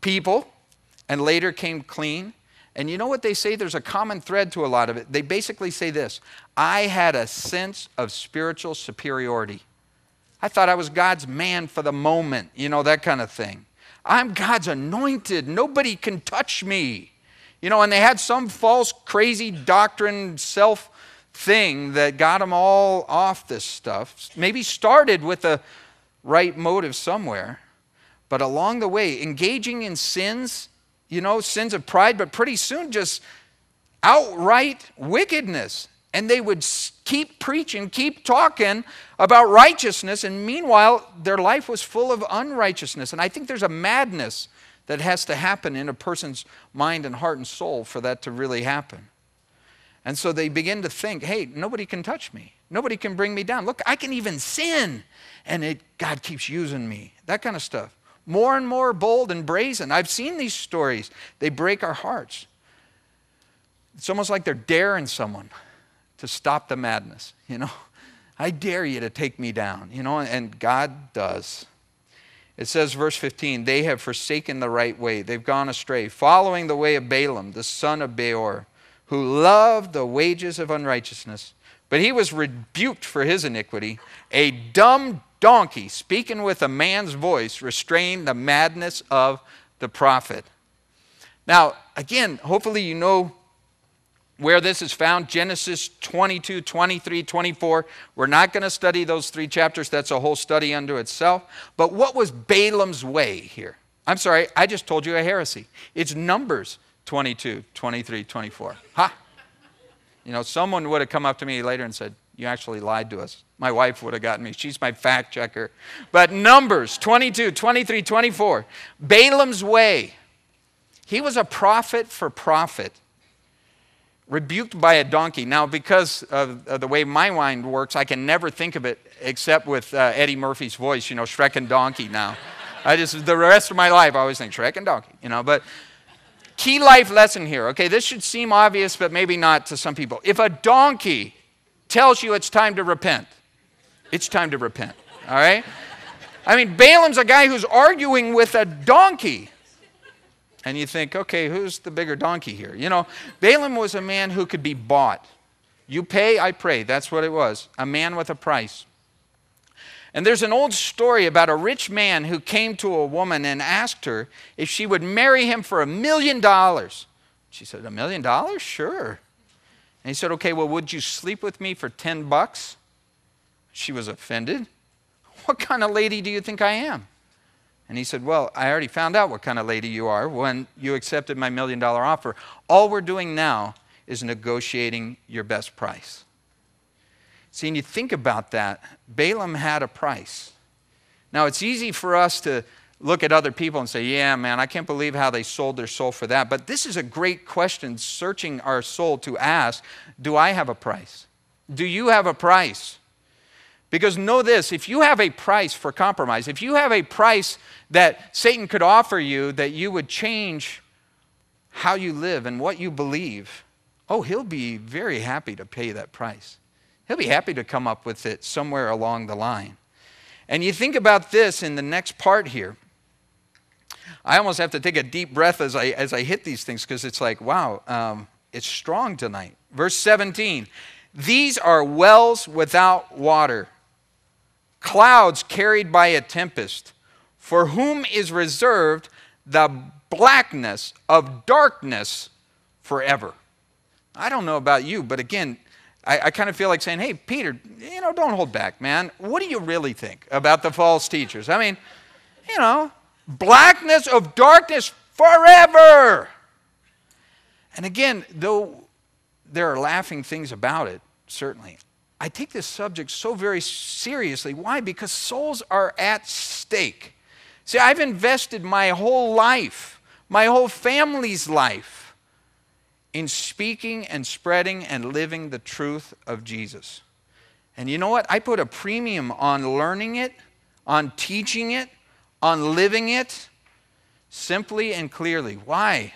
people and later came clean. And you know what they say? There's a common thread to a lot of it. They basically say this: I had a sense of spiritual superiority. I thought I was God's man for the moment, you know, that kind of thing. I'm God's anointed. Nobody can touch me. You know, and they had some false, crazy doctrine, self thing that got them all off this stuff. Maybe started with the right motive somewhere, but along the way, engaging in sins, you know, sins of pride, but pretty soon just outright wickedness. And they would keep preaching, keep talking about righteousness, and meanwhile, their life was full of unrighteousness. And I think there's a madness that has to happen in a person's mind and heart and soul for that to really happen. And so they begin to think, hey, nobody can touch me. Nobody can bring me down. Look, I can even sin, and God keeps using me, that kind of stuff. More and more bold and brazen. I've seen these stories. They break our hearts. It's almost like they're daring someone to stop the madness, you know. I dare you to take me down, you know, and God does. It says, verse 15, they have forsaken the right way. They've gone astray, following the way of Balaam, the son of Beor, who loved the wages of unrighteousness. But he was rebuked for his iniquity. A dumb donkey, speaking with a man's voice, restrained the madness of the prophet. Now, again, hopefully you know where this is found. Genesis 22, 23, 24. We're not going to study those three chapters. That's a whole study unto itself. But what was Balaam's way here? I'm sorry, I just told you a heresy. It's Numbers 22, 23, 24. Ha! You know, someone would have come up to me later and said, you actually lied to us. My wife would have gotten me. She's my fact checker. But Numbers 22, 23, 24. Balaam's way. He was a prophet for profit. Rebuked by a donkey. Now, because of the way my mind works, I can never think of it except with Eddie Murphy's voice, you know, Shrek and donkey now. The rest of my life, I always think Shrek and donkey, you know. But key life lesson here, okay, this should seem obvious, but maybe not to some people. If a donkey tells you it's time to repent, it's time to repent, all right? I mean, Balaam's a guy who's arguing with a donkey. And you think, okay, who's the bigger donkey here? You know, Balaam was a man who could be bought. You pay, I pray. That's what it was. A man with a price. And there's an old story about a rich man who came to a woman and asked her if she would marry him for $1 million. She said, $1 million? Sure. And he said, okay, well, would you sleep with me for 10 bucks? She was offended. What kind of lady do you think I am? And he said, well, I already found out what kind of lady you are when you accepted my $1 million offer. All we're doing now is negotiating your best price. See, and you think about that, Balaam had a price. Now, it's easy for us to look at other people and say, yeah, man, I can't believe how they sold their soul for that. But this is a great question, searching our soul to ask, do I have a price? Do you have a price? Because know this, if you have a price for compromise, if you have a price that Satan could offer you, that you would change how you live and what you believe, oh, he'll be very happy to pay that price. He'll be happy to come up with it somewhere along the line. And you think about this in the next part here. I almost have to take a deep breath as I hit these things, because it's like, wow, it's strong tonight. Verse 17, these are wells without water, clouds carried by a tempest, for whom is reserved the blackness of darkness forever. I don't know about you, but again, I kind of feel like saying, hey, Peter, you know, don't hold back, man. What do you really think about the false teachers? I mean, you know, blackness of darkness forever. And again, though there are laughing things about it, certainly, I take this subject so very seriously. Why? Because souls are at stake. See, I've invested my whole life, my whole family's life, in speaking and spreading and living the truth of Jesus. And you know what? I put a premium on learning it, on teaching it, on living it, simply and clearly. Why?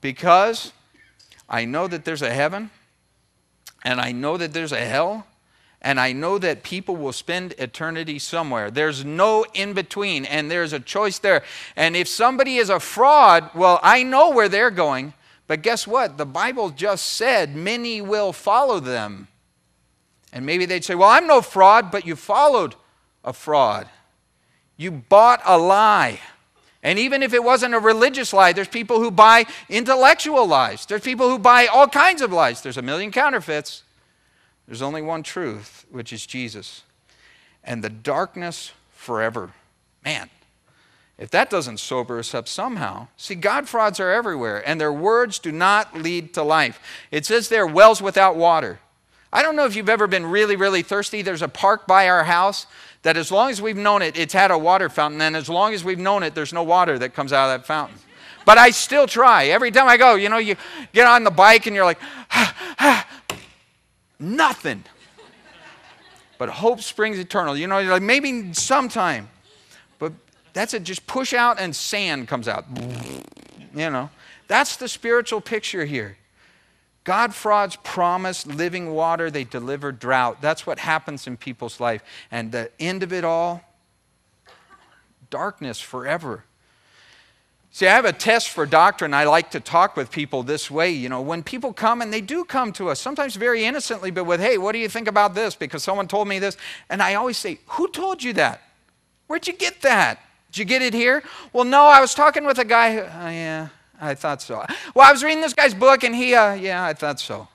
Because I know that there's a heaven, and I know that there's a hell, and I know that people will spend eternity somewhere. There's no in-between, and there's a choice there. And if somebody is a fraud, well, I know where they're going. But guess what? The Bible just said many will follow them. And maybe they'd say, well, I'm no fraud, but you followed a fraud. You bought a lie. And even if it wasn't a religious lie, there's people who buy intellectual lies. There's people who buy all kinds of lies. There's a million counterfeits. There's only one truth, which is Jesus. And the darkness forever. Man. If that doesn't sober us up somehow. See, God frauds are everywhere, and their words do not lead to life. It says there, wells without water. I don't know if you've ever been really, really thirsty. There's a park by our house that as long as we've known it, it's had a water fountain, and as long as we've known it, there's no water that comes out of that fountain. But I still try. Every time I go, you know, you get on the bike, and you're like, nothing. But hope springs eternal. You know, you're like, maybe sometime. That's it, just push out and sand comes out. You know, that's the spiritual picture here. God frauds promise living water, they deliver drought. That's what happens in people's life. And the end of it all, darkness forever. See, I have a test for doctrine. I like to talk with people this way. You know, when people come, and they do come to us, sometimes very innocently, but with, hey, what do you think about this? Because someone told me this. And I always say, who told you that? Where'd you get that? Did you get it here? Well, no, I was talking with a guy who, yeah, I thought so. Well, I was reading this guy's book, and he, yeah, I thought so.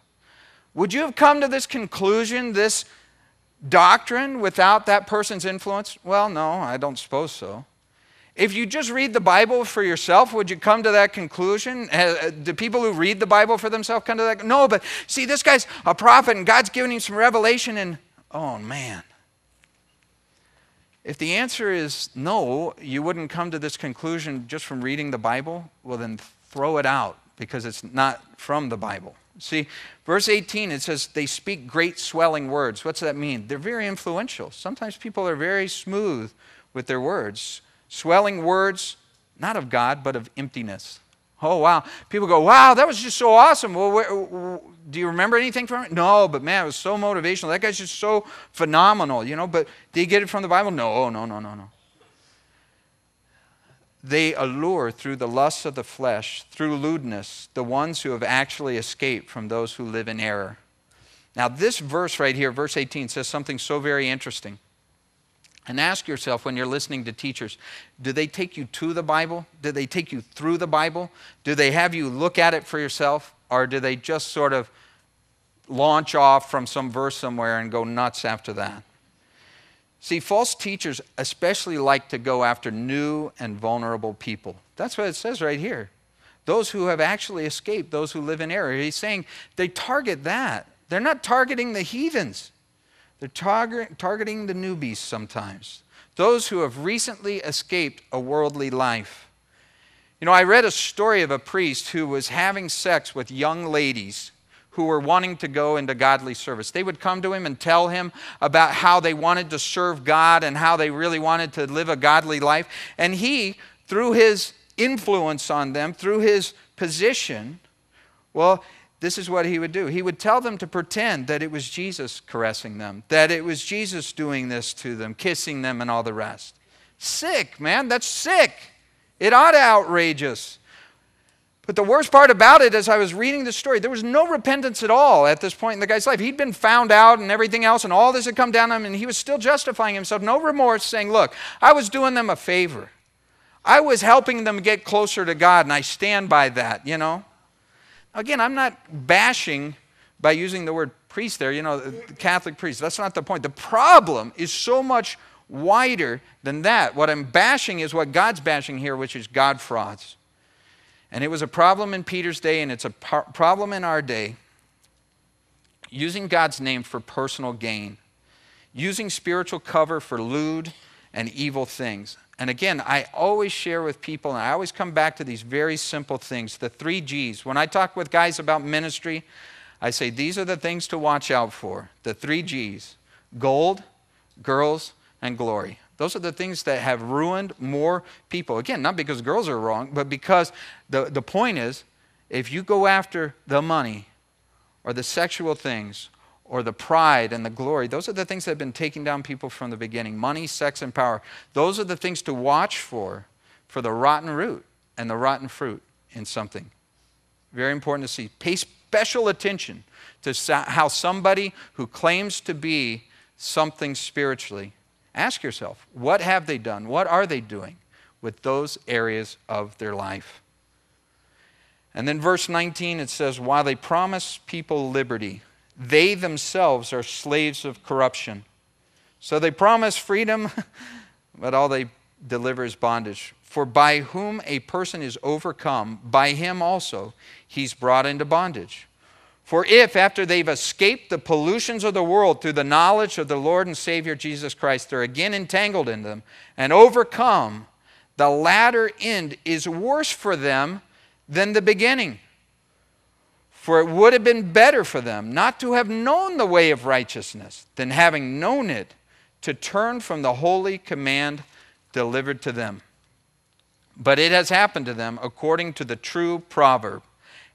Would you have come to this conclusion, this doctrine, without that person's influence? Well, no, I don't suppose so. If you just read the Bible for yourself, would you come to that conclusion? Do people who read the Bible for themselves come to that? No, but see, this guy's a prophet, and God's given him some revelation, and oh, man. If the answer is no, you wouldn't come to this conclusion just from reading the Bible, well, then throw it out, because it's not from the Bible. See, verse 18, it says, they speak great swelling words. What's that mean? They're very influential. Sometimes people are very smooth with their words. Swelling words, not of God, but of emptiness. Oh, wow. People go, wow, that was just so awesome. Well, do you remember anything from it? No, but man, it was so motivational. That guy's just so phenomenal, you know. But did he get it from the Bible? No, no, no, no, no. They allure through the lusts of the flesh, through lewdness, the ones who have actually escaped from those who live in error. Now, this verse right here, verse 18, says something so very interesting. And ask yourself when you're listening to teachers, do they take you to the Bible? Do they take you through the Bible? Do they have you look at it for yourself? Or do they just sort of launch off from some verse somewhere and go nuts after that? See, false teachers especially like to go after new and vulnerable people. That's what it says right here. Those who have actually escaped, those who live in error. He's saying they target that. They're not targeting the heathens. They're targeting the newbies sometimes. those who have recently escaped a worldly life. You know, I read a story of a priest who was having sex with young ladies who were wanting to go into godly service. They would come to him and tell him about how they wanted to serve God and how they really wanted to live a godly life. And he, through his influence on them, through his position, well, this is what he would do. He would tell them to pretend that it was Jesus caressing them, that it was Jesus doing this to them, kissing them and all the rest. Sick, man. That's sick. It ought to outrage us. But the worst part about it, as I was reading the story, there was no repentance at all at this point in the guy's life. He'd been found out and everything else, and all this had come down on him, and he was still justifying himself. No remorse, saying, look, I was doing them a favor. I was helping them get closer to God, and I stand by that, you know. Again, I'm not bashing by using the word priest there, you know, the Catholic priest. That's not the point. The problem is so much wider than that. What I'm bashing is what God's bashing here, which is God frauds. And it was a problem in Peter's day, and it's a problem in our day. Using God's name for personal gain. Using spiritual cover for lewd and evil things. And again, I always share with people, and I always come back to these very simple things, the 3 G's. When I talk with guys about ministry, I say these are the things to watch out for, the 3 G's. Gold, girls, and glory. Those are the things that have ruined more people. Again, not because girls are wrong, but because the point is, if you go after the money or the sexual things or the pride and the glory, those are the things that have been taking down people from the beginning. Money, sex, and power. Those are the things to watch for the rotten root and the rotten fruit in something. Very important to see. Pay special attention to how somebody who claims to be something spiritually, ask yourself, what have they done? What are they doing with those areas of their life? And then verse 19, it says, while they promise people liberty, they themselves are slaves of corruption. So they promise freedom, but all they deliver is bondage. For by whom a person is overcome, by him also he's brought into bondage. For if, after they've escaped the pollutions of the world through the knowledge of the Lord and Savior Jesus Christ, they're again entangled in them and overcome, the latter end is worse for them than the beginning. For it would have been better for them not to have known the way of righteousness than having known it to turn from the holy command delivered to them. But it has happened to them according to the true proverb.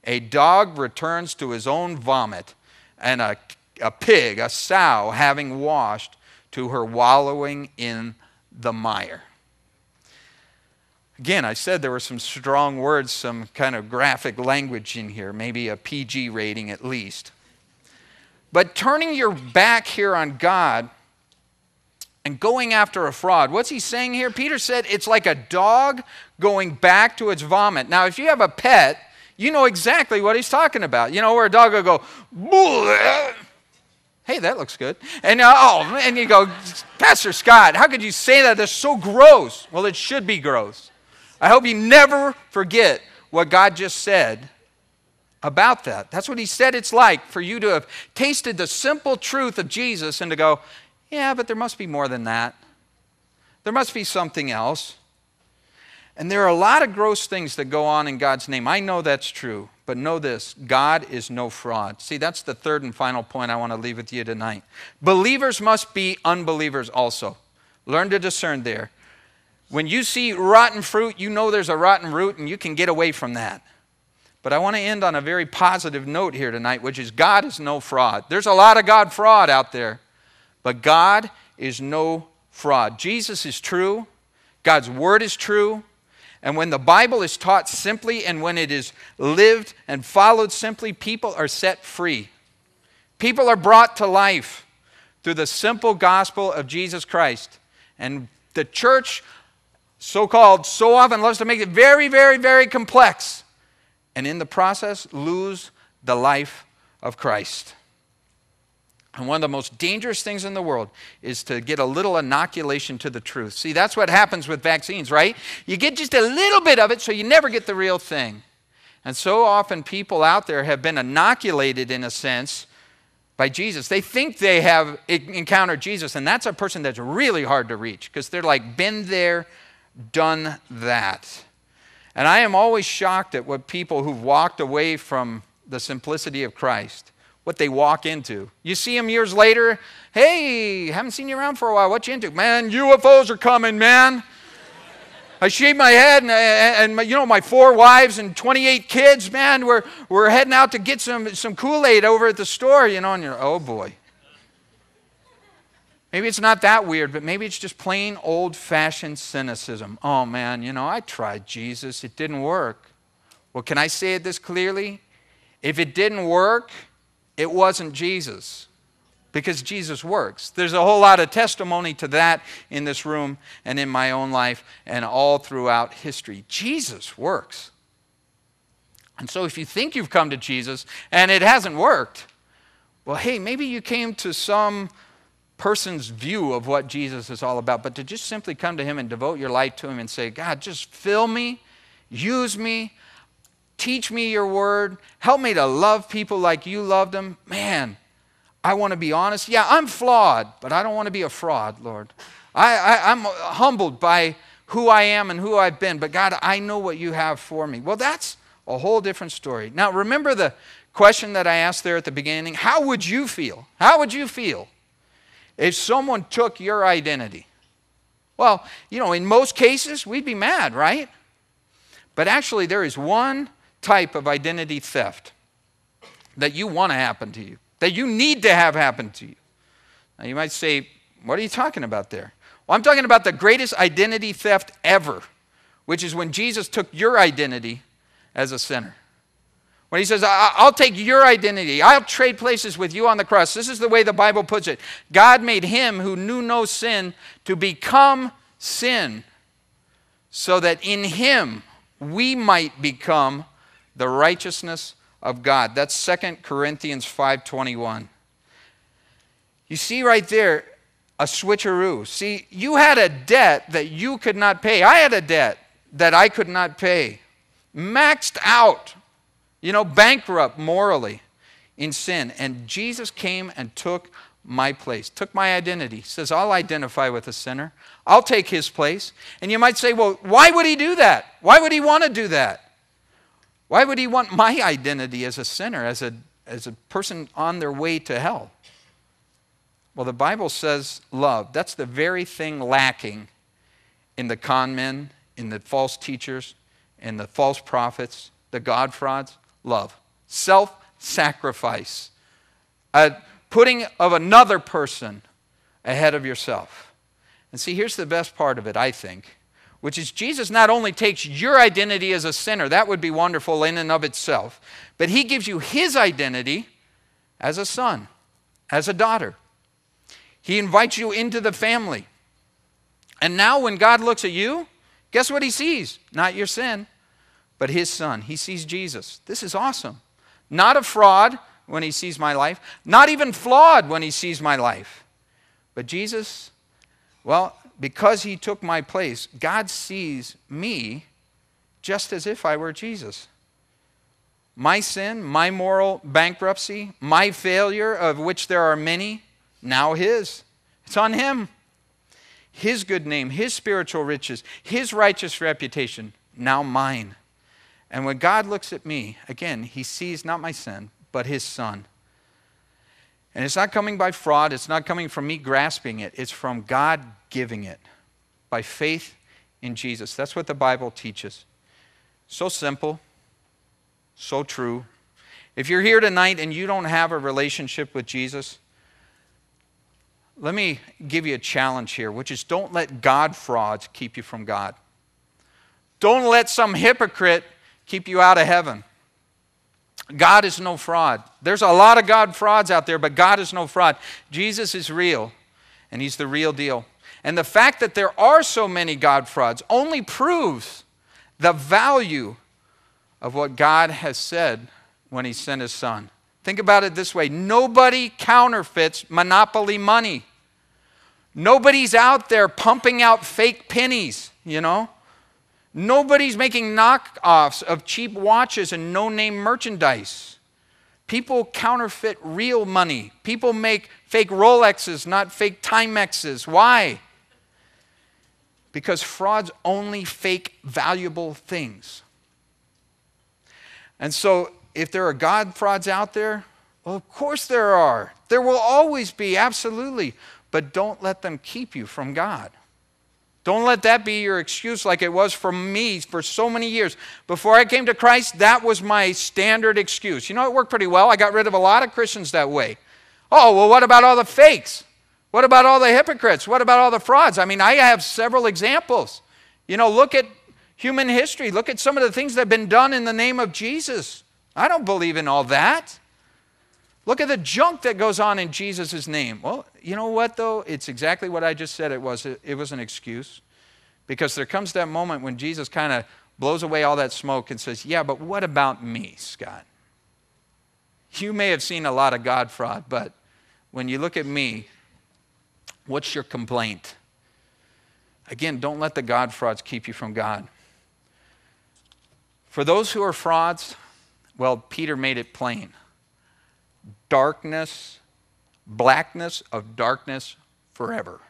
A dog returns to his own vomit, and a pig, a sow, having washed, to her wallowing in the mire. Again, I said there were some strong words, some kind of graphic language in here, maybe a PG rating at least. But turning your back here on God and going after a fraud. What's he saying here? Peter said it's like a dog going back to its vomit. Now, if you have a pet, you know exactly what he's talking about. You know where a dog will go, bleh. Hey, that looks good. And, oh, and you go, Pastor Scott, how could you say that? That's so gross. Well, it should be gross. I hope you never forget what God just said about that. That's what he said it's like for you to have tasted the simple truth of Jesus and to go, yeah, but there must be more than that. There must be something else. And there are a lot of gross things that go on in God's name. I know that's true, but know this, God is no fraud. See, that's the third and final point I want to leave with you tonight. Believers must be unbelievers also. Learn to discern there. When you see rotten fruit, you know there's a rotten root, and you can get away from that. But I want to end on a very positive note here tonight, which is God is no fraud. There's a lot of God fraud out there, but God is no fraud. Jesus is true. God's word is true. And when the Bible is taught simply and when it is lived and followed simply, people are set free. People are brought to life through the simple gospel of Jesus Christ. And the church, so-called, so often loves to make it very, very, very complex. And in the process, lose the life of Christ. And one of the most dangerous things in the world is to get a little inoculation to the truth. See, that's what happens with vaccines, right? You get just a little bit of it, so you never get the real thing. And so often people out there have been inoculated, in a sense, by Jesus. They think they have encountered Jesus, and that's a person that's really hard to reach because they're like, been there, done that. And I am always shocked at what people who've walked away from the simplicity of Christ, what they walk into. You see them years later, hey, haven't seen you around for a while, what you into? Man, UFOs are coming, man. I shaved my head and you know, my 4 wives and 28 kids, man, we're heading out to get some Kool-Aid over at the store, you know, and you're, oh boy. Maybe it's not that weird, but maybe it's just plain old-fashioned cynicism. Oh man, you know, I tried Jesus, it didn't work. Well, can I say this clearly? If it didn't work, it wasn't Jesus, because Jesus works. There's a whole lot of testimony to that in this room and in my own life and all throughout history. Jesus works. And so if you think you've come to Jesus and it hasn't worked, well, hey, maybe you came to some person's view of what Jesus is all about, but to just simply come to him and devote your life to him and say, God, just fill me, use me, teach me your word, help me to love people like you loved them. Man, I want to be honest. Yeah, I'm flawed, but I don't want to be a fraud, Lord. I'm humbled by who I am and who I've been, but God, I know what you have for me. Well, that's a whole different story. Now, remember the question that I asked there at the beginning? How would you feel? How would you feel if someone took your identity? Well, you know, in most cases, we'd be mad, right? But actually, there is one type of identity theft that you want to happen to you, that you need to have happen to you. Now you might say, what are you talking about there? Well, I'm talking about the greatest identity theft ever, which is when Jesus took your identity as a sinner. When he says, I'll take your identity, I'll trade places with you on the cross. This is the way the Bible puts it. God made him who knew no sin to become sin, so that in him we might become the righteousness of God. That's 2 Corinthians 5:21. You see right there a switcheroo. See, you had a debt that you could not pay. I had a debt that I could not pay. Maxed out, you know, bankrupt morally in sin. And Jesus came and took my place, took my identity. He says, I'll identify with a sinner. I'll take his place. And you might say, well, why would he do that? Why would he want to do that? Why would he want my identity as a sinner, as a person on their way to hell? Well, the Bible says love. That's the very thing lacking in the con men, in the false teachers, in the false prophets, the God frauds. Love. Self-sacrifice. A putting of another person ahead of yourself. And see, here's the best part of it, I think, which is Jesus not only takes your identity as a sinner, that would be wonderful in and of itself, but he gives you his identity as a son, as a daughter. He invites you into the family. And now when God looks at you, guess what he sees? Not your sin, but his son. He sees Jesus. This is awesome. Not a fraud when he sees my life, not even flawed when he sees my life. But Jesus, well, because he took my place, God sees me just as if I were Jesus. My sin, my moral bankruptcy, my failure, of which there are many, now his. It's on him. His good name, his spiritual riches, his righteous reputation, now mine. And when God looks at me, again, he sees not my sin, but his son. And it's not coming by fraud. It's not coming from me grasping it. It's from God giving it by faith in Jesus. That's what the Bible teaches. So simple, so true. If you're here tonight and you don't have a relationship with Jesus, let me give you a challenge here, which is don't let God frauds keep you from God. Don't let some hypocrite keep you out of heaven. God is no fraud. There's a lot of God frauds out there, but God is no fraud. Jesus is real, and he's the real deal. And the fact that there are so many God frauds only proves the value of what God has said when he sent his son. Think about it this way. Nobody counterfeits monopoly money. Nobody's out there pumping out fake pennies, you know. Nobody's making knockoffs of cheap watches and no-name merchandise. People counterfeit real money. People make fake Rolexes, not fake Timexes. Why? Because frauds only fake valuable things. And so if there are God frauds out there, well, of course there are. There will always be, absolutely. But don't let them keep you from God. Don't let that be your excuse like it was for me for so many years. Before I came to Christ, that was my standard excuse. You know, it worked pretty well. I got rid of a lot of Christians that way. Oh, well, what about all the fakes? What about all the hypocrites? What about all the frauds? I mean, I have several examples. You know, look at human history. Look at some of the things that have been done in the name of Jesus. I don't believe in all that. Look at the junk that goes on in Jesus' name. Well, you know what, though? It's exactly what I just said it was. It was an excuse. Because there comes that moment when Jesus kind of blows away all that smoke and says, yeah, but what about me, Scott? You may have seen a lot of God fraud, but when you look at me, what's your complaint? Again, don't let the God frauds keep you from God. For those who are frauds, well, Peter made it plain. Darkness, blackness of darkness forever.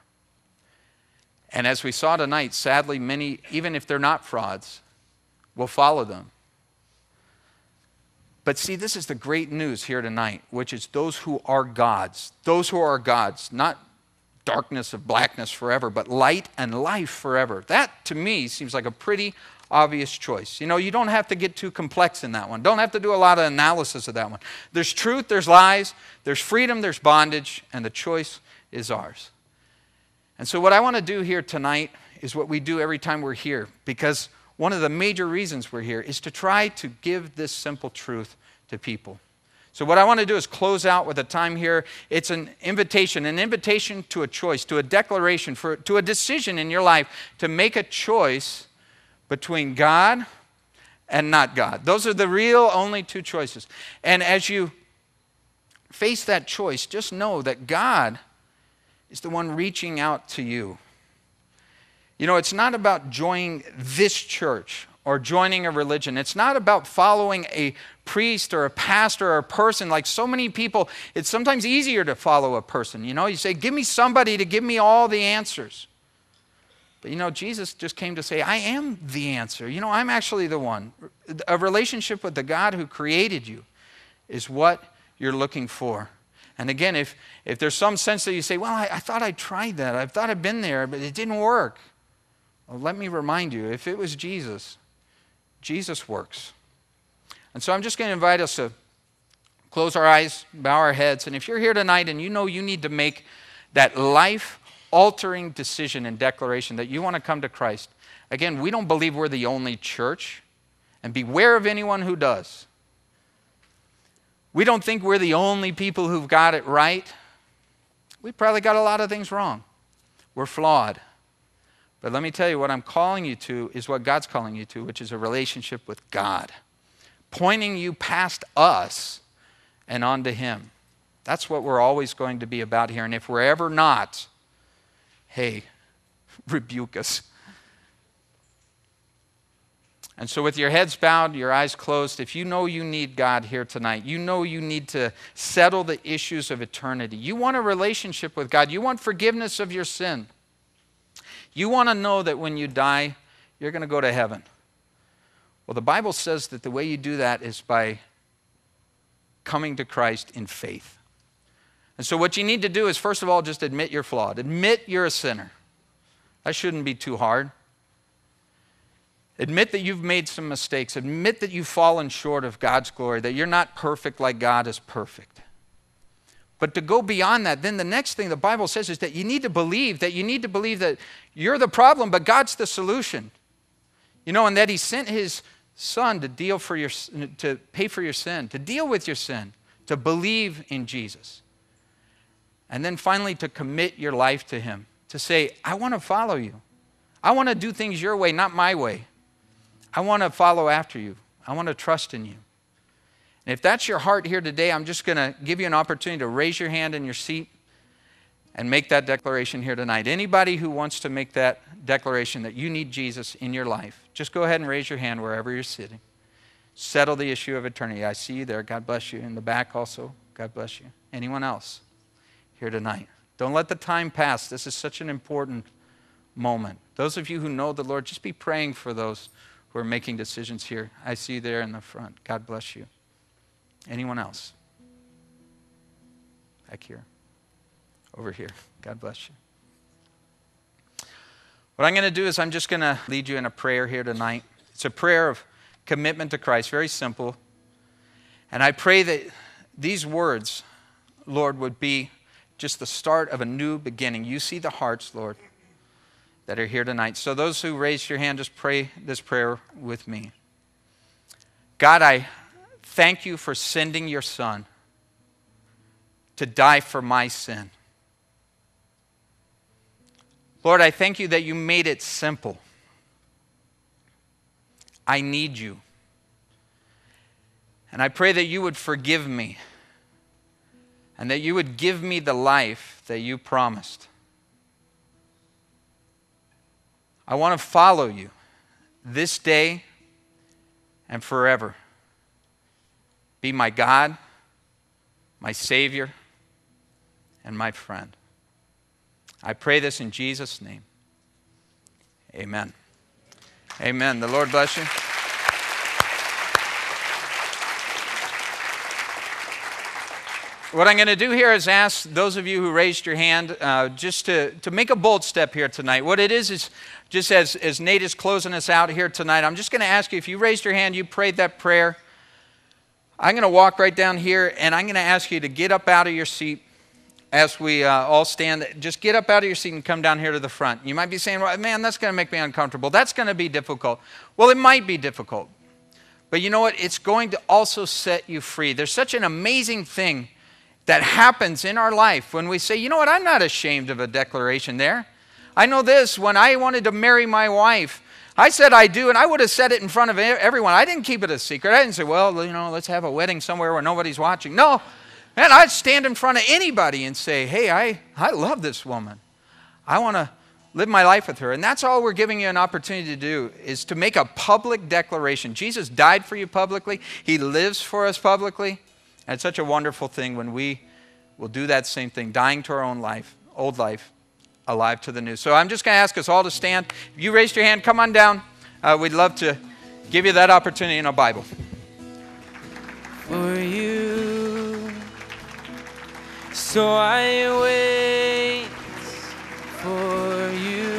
And as we saw tonight, sadly, many, even if they're not frauds, will follow them. But see, this is the great news here tonight, which is those who are God's, not darkness of blackness forever, but light and life forever. That, to me, seems like a pretty obvious choice. You know, you don't have to get too complex in that one. Don't have to do a lot of analysis of that one. There's truth, there's lies, there's freedom, there's bondage, and the choice is ours. And so what I want to do here tonight is what we do every time we're here, because one of the major reasons we're here is to try to give this simple truth to people. So what I want to do is close out with a time here. It's an invitation to a choice, to a declaration, to a decision in your life to make a choice between God and not God. Those are the real only two choices. And as you face that choice, just know that God is the one reaching out to you. You know, it's not about joining this church or joining a religion. It's not about following a priest or a pastor or a person. Like so many people, it's sometimes easier to follow a person. You know, you say, give me somebody to give me all the answers. But you know, Jesus just came to say, I am the answer. You know, I'm actually the one. A relationship with the God who created you is what you're looking for. And again, if there's some sense that you say, well, I thought I tried that. I thought I'd been there, but it didn't work. Well, let me remind you, if it was Jesus, Jesus works. And so I'm just going to invite us to close our eyes, bow our heads. And if you're here tonight and you know you need to make that life altering decision and declaration that you want to come to Christ. Again, we don't believe we're the only church, and beware of anyone who does. We don't think we're the only people who've got it right. We probably got a lot of things wrong. We're flawed. But let me tell you, what I'm calling you to is what God's calling you to, which is a relationship with God, pointing you past us and onto Him. That's what we're always going to be about here, and if we're ever not, hey, rebuke us. And so with your heads bowed, your eyes closed, if you know you need God here tonight, you know you need to settle the issues of eternity. You want a relationship with God. You want forgiveness of your sin. You want to know that when you die, you're going to go to heaven. Well, the Bible says that the way you do that is by coming to Christ in faith. And so what you need to do is, first of all, just admit you're flawed. Admit you're a sinner. That shouldn't be too hard. Admit that you've made some mistakes. Admit that you've fallen short of God's glory, that you're not perfect like God is perfect. But to go beyond that, then the next thing the Bible says is that you need to believe, that you're the problem, but God's the solution. You know, and that He sent His Son to pay for your sin, to deal with your sin, to believe in Jesus. And then finally, to commit your life to Him, to say, I want to follow you. I want to do things your way, not my way. I want to follow after you. I want to trust in you. And if that's your heart here today, I'm just going to give you an opportunity to raise your hand in your seat and make that declaration here tonight. Anybody who wants to make that declaration that you need Jesus in your life, just go ahead and raise your hand wherever you're sitting. Settle the issue of eternity. I see you there. God bless you. In the back also, God bless you. Anyone else here tonight? Don't let the time pass. This is such an important moment. Those of you who know the Lord, just be praying for those who are making decisions here. I see you there in the front. God bless you. Anyone else? Back here. Over here. God bless you. What I'm going to do is I'm just going to lead you in a prayer here tonight. It's a prayer of commitment to Christ, very simple. And I pray that these words, Lord, would be just the start of a new beginning. You see the hearts, Lord, that are here tonight. So those who raised your hand, just pray this prayer with me. God, I thank you for sending your Son to die for my sin. Lord, I thank you that you made it simple. I need you. And I pray that you would forgive me and that you would give me the life that you promised. I want to follow you this day and forever. Be my God, my Savior, and my friend. I pray this in Jesus' name. Amen. Amen. The Lord bless you. What I'm going to do here is ask those of you who raised your hand just to make a bold step here tonight. What it is just as Nate is closing us out here tonight, I'm just going to ask you, if you raised your hand, you prayed that prayer, I'm going to walk right down here, and I'm going to ask you to get up out of your seat as we all stand. Just get up out of your seat and come down here to the front. You might be saying, well, man, that's going to make me uncomfortable. That's going to be difficult. Well, it might be difficult. But you know what? It's going to also set you free. There's such an amazing thing that happens in our life when we say, you know what, I'm not ashamed of a declaration there. I know this, when I wanted to marry my wife, I said I do, and I would have said it in front of everyone. I didn't keep it a secret. I didn't say, well, you know, let's have a wedding somewhere where nobody's watching. No, man, I'd stand in front of anybody and say, hey, I love this woman. I want to live my life with her. And that's all we're giving you an opportunity to do, is to make a public declaration. Jesus died for you publicly. He lives for us publicly. And it's such a wonderful thing when we will do that same thing, dying to our own life, old life, alive to the new. So I'm just going to ask us all to stand. If you raised your hand, come on down. We'd love to give you that opportunity in our Bible. For you, so I wait for you.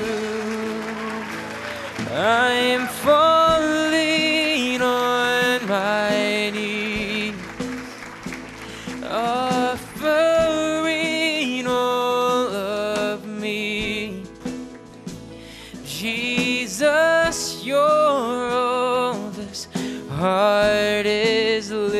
I am falling on my knees. Offering all of me, Jesus, your all this heart is.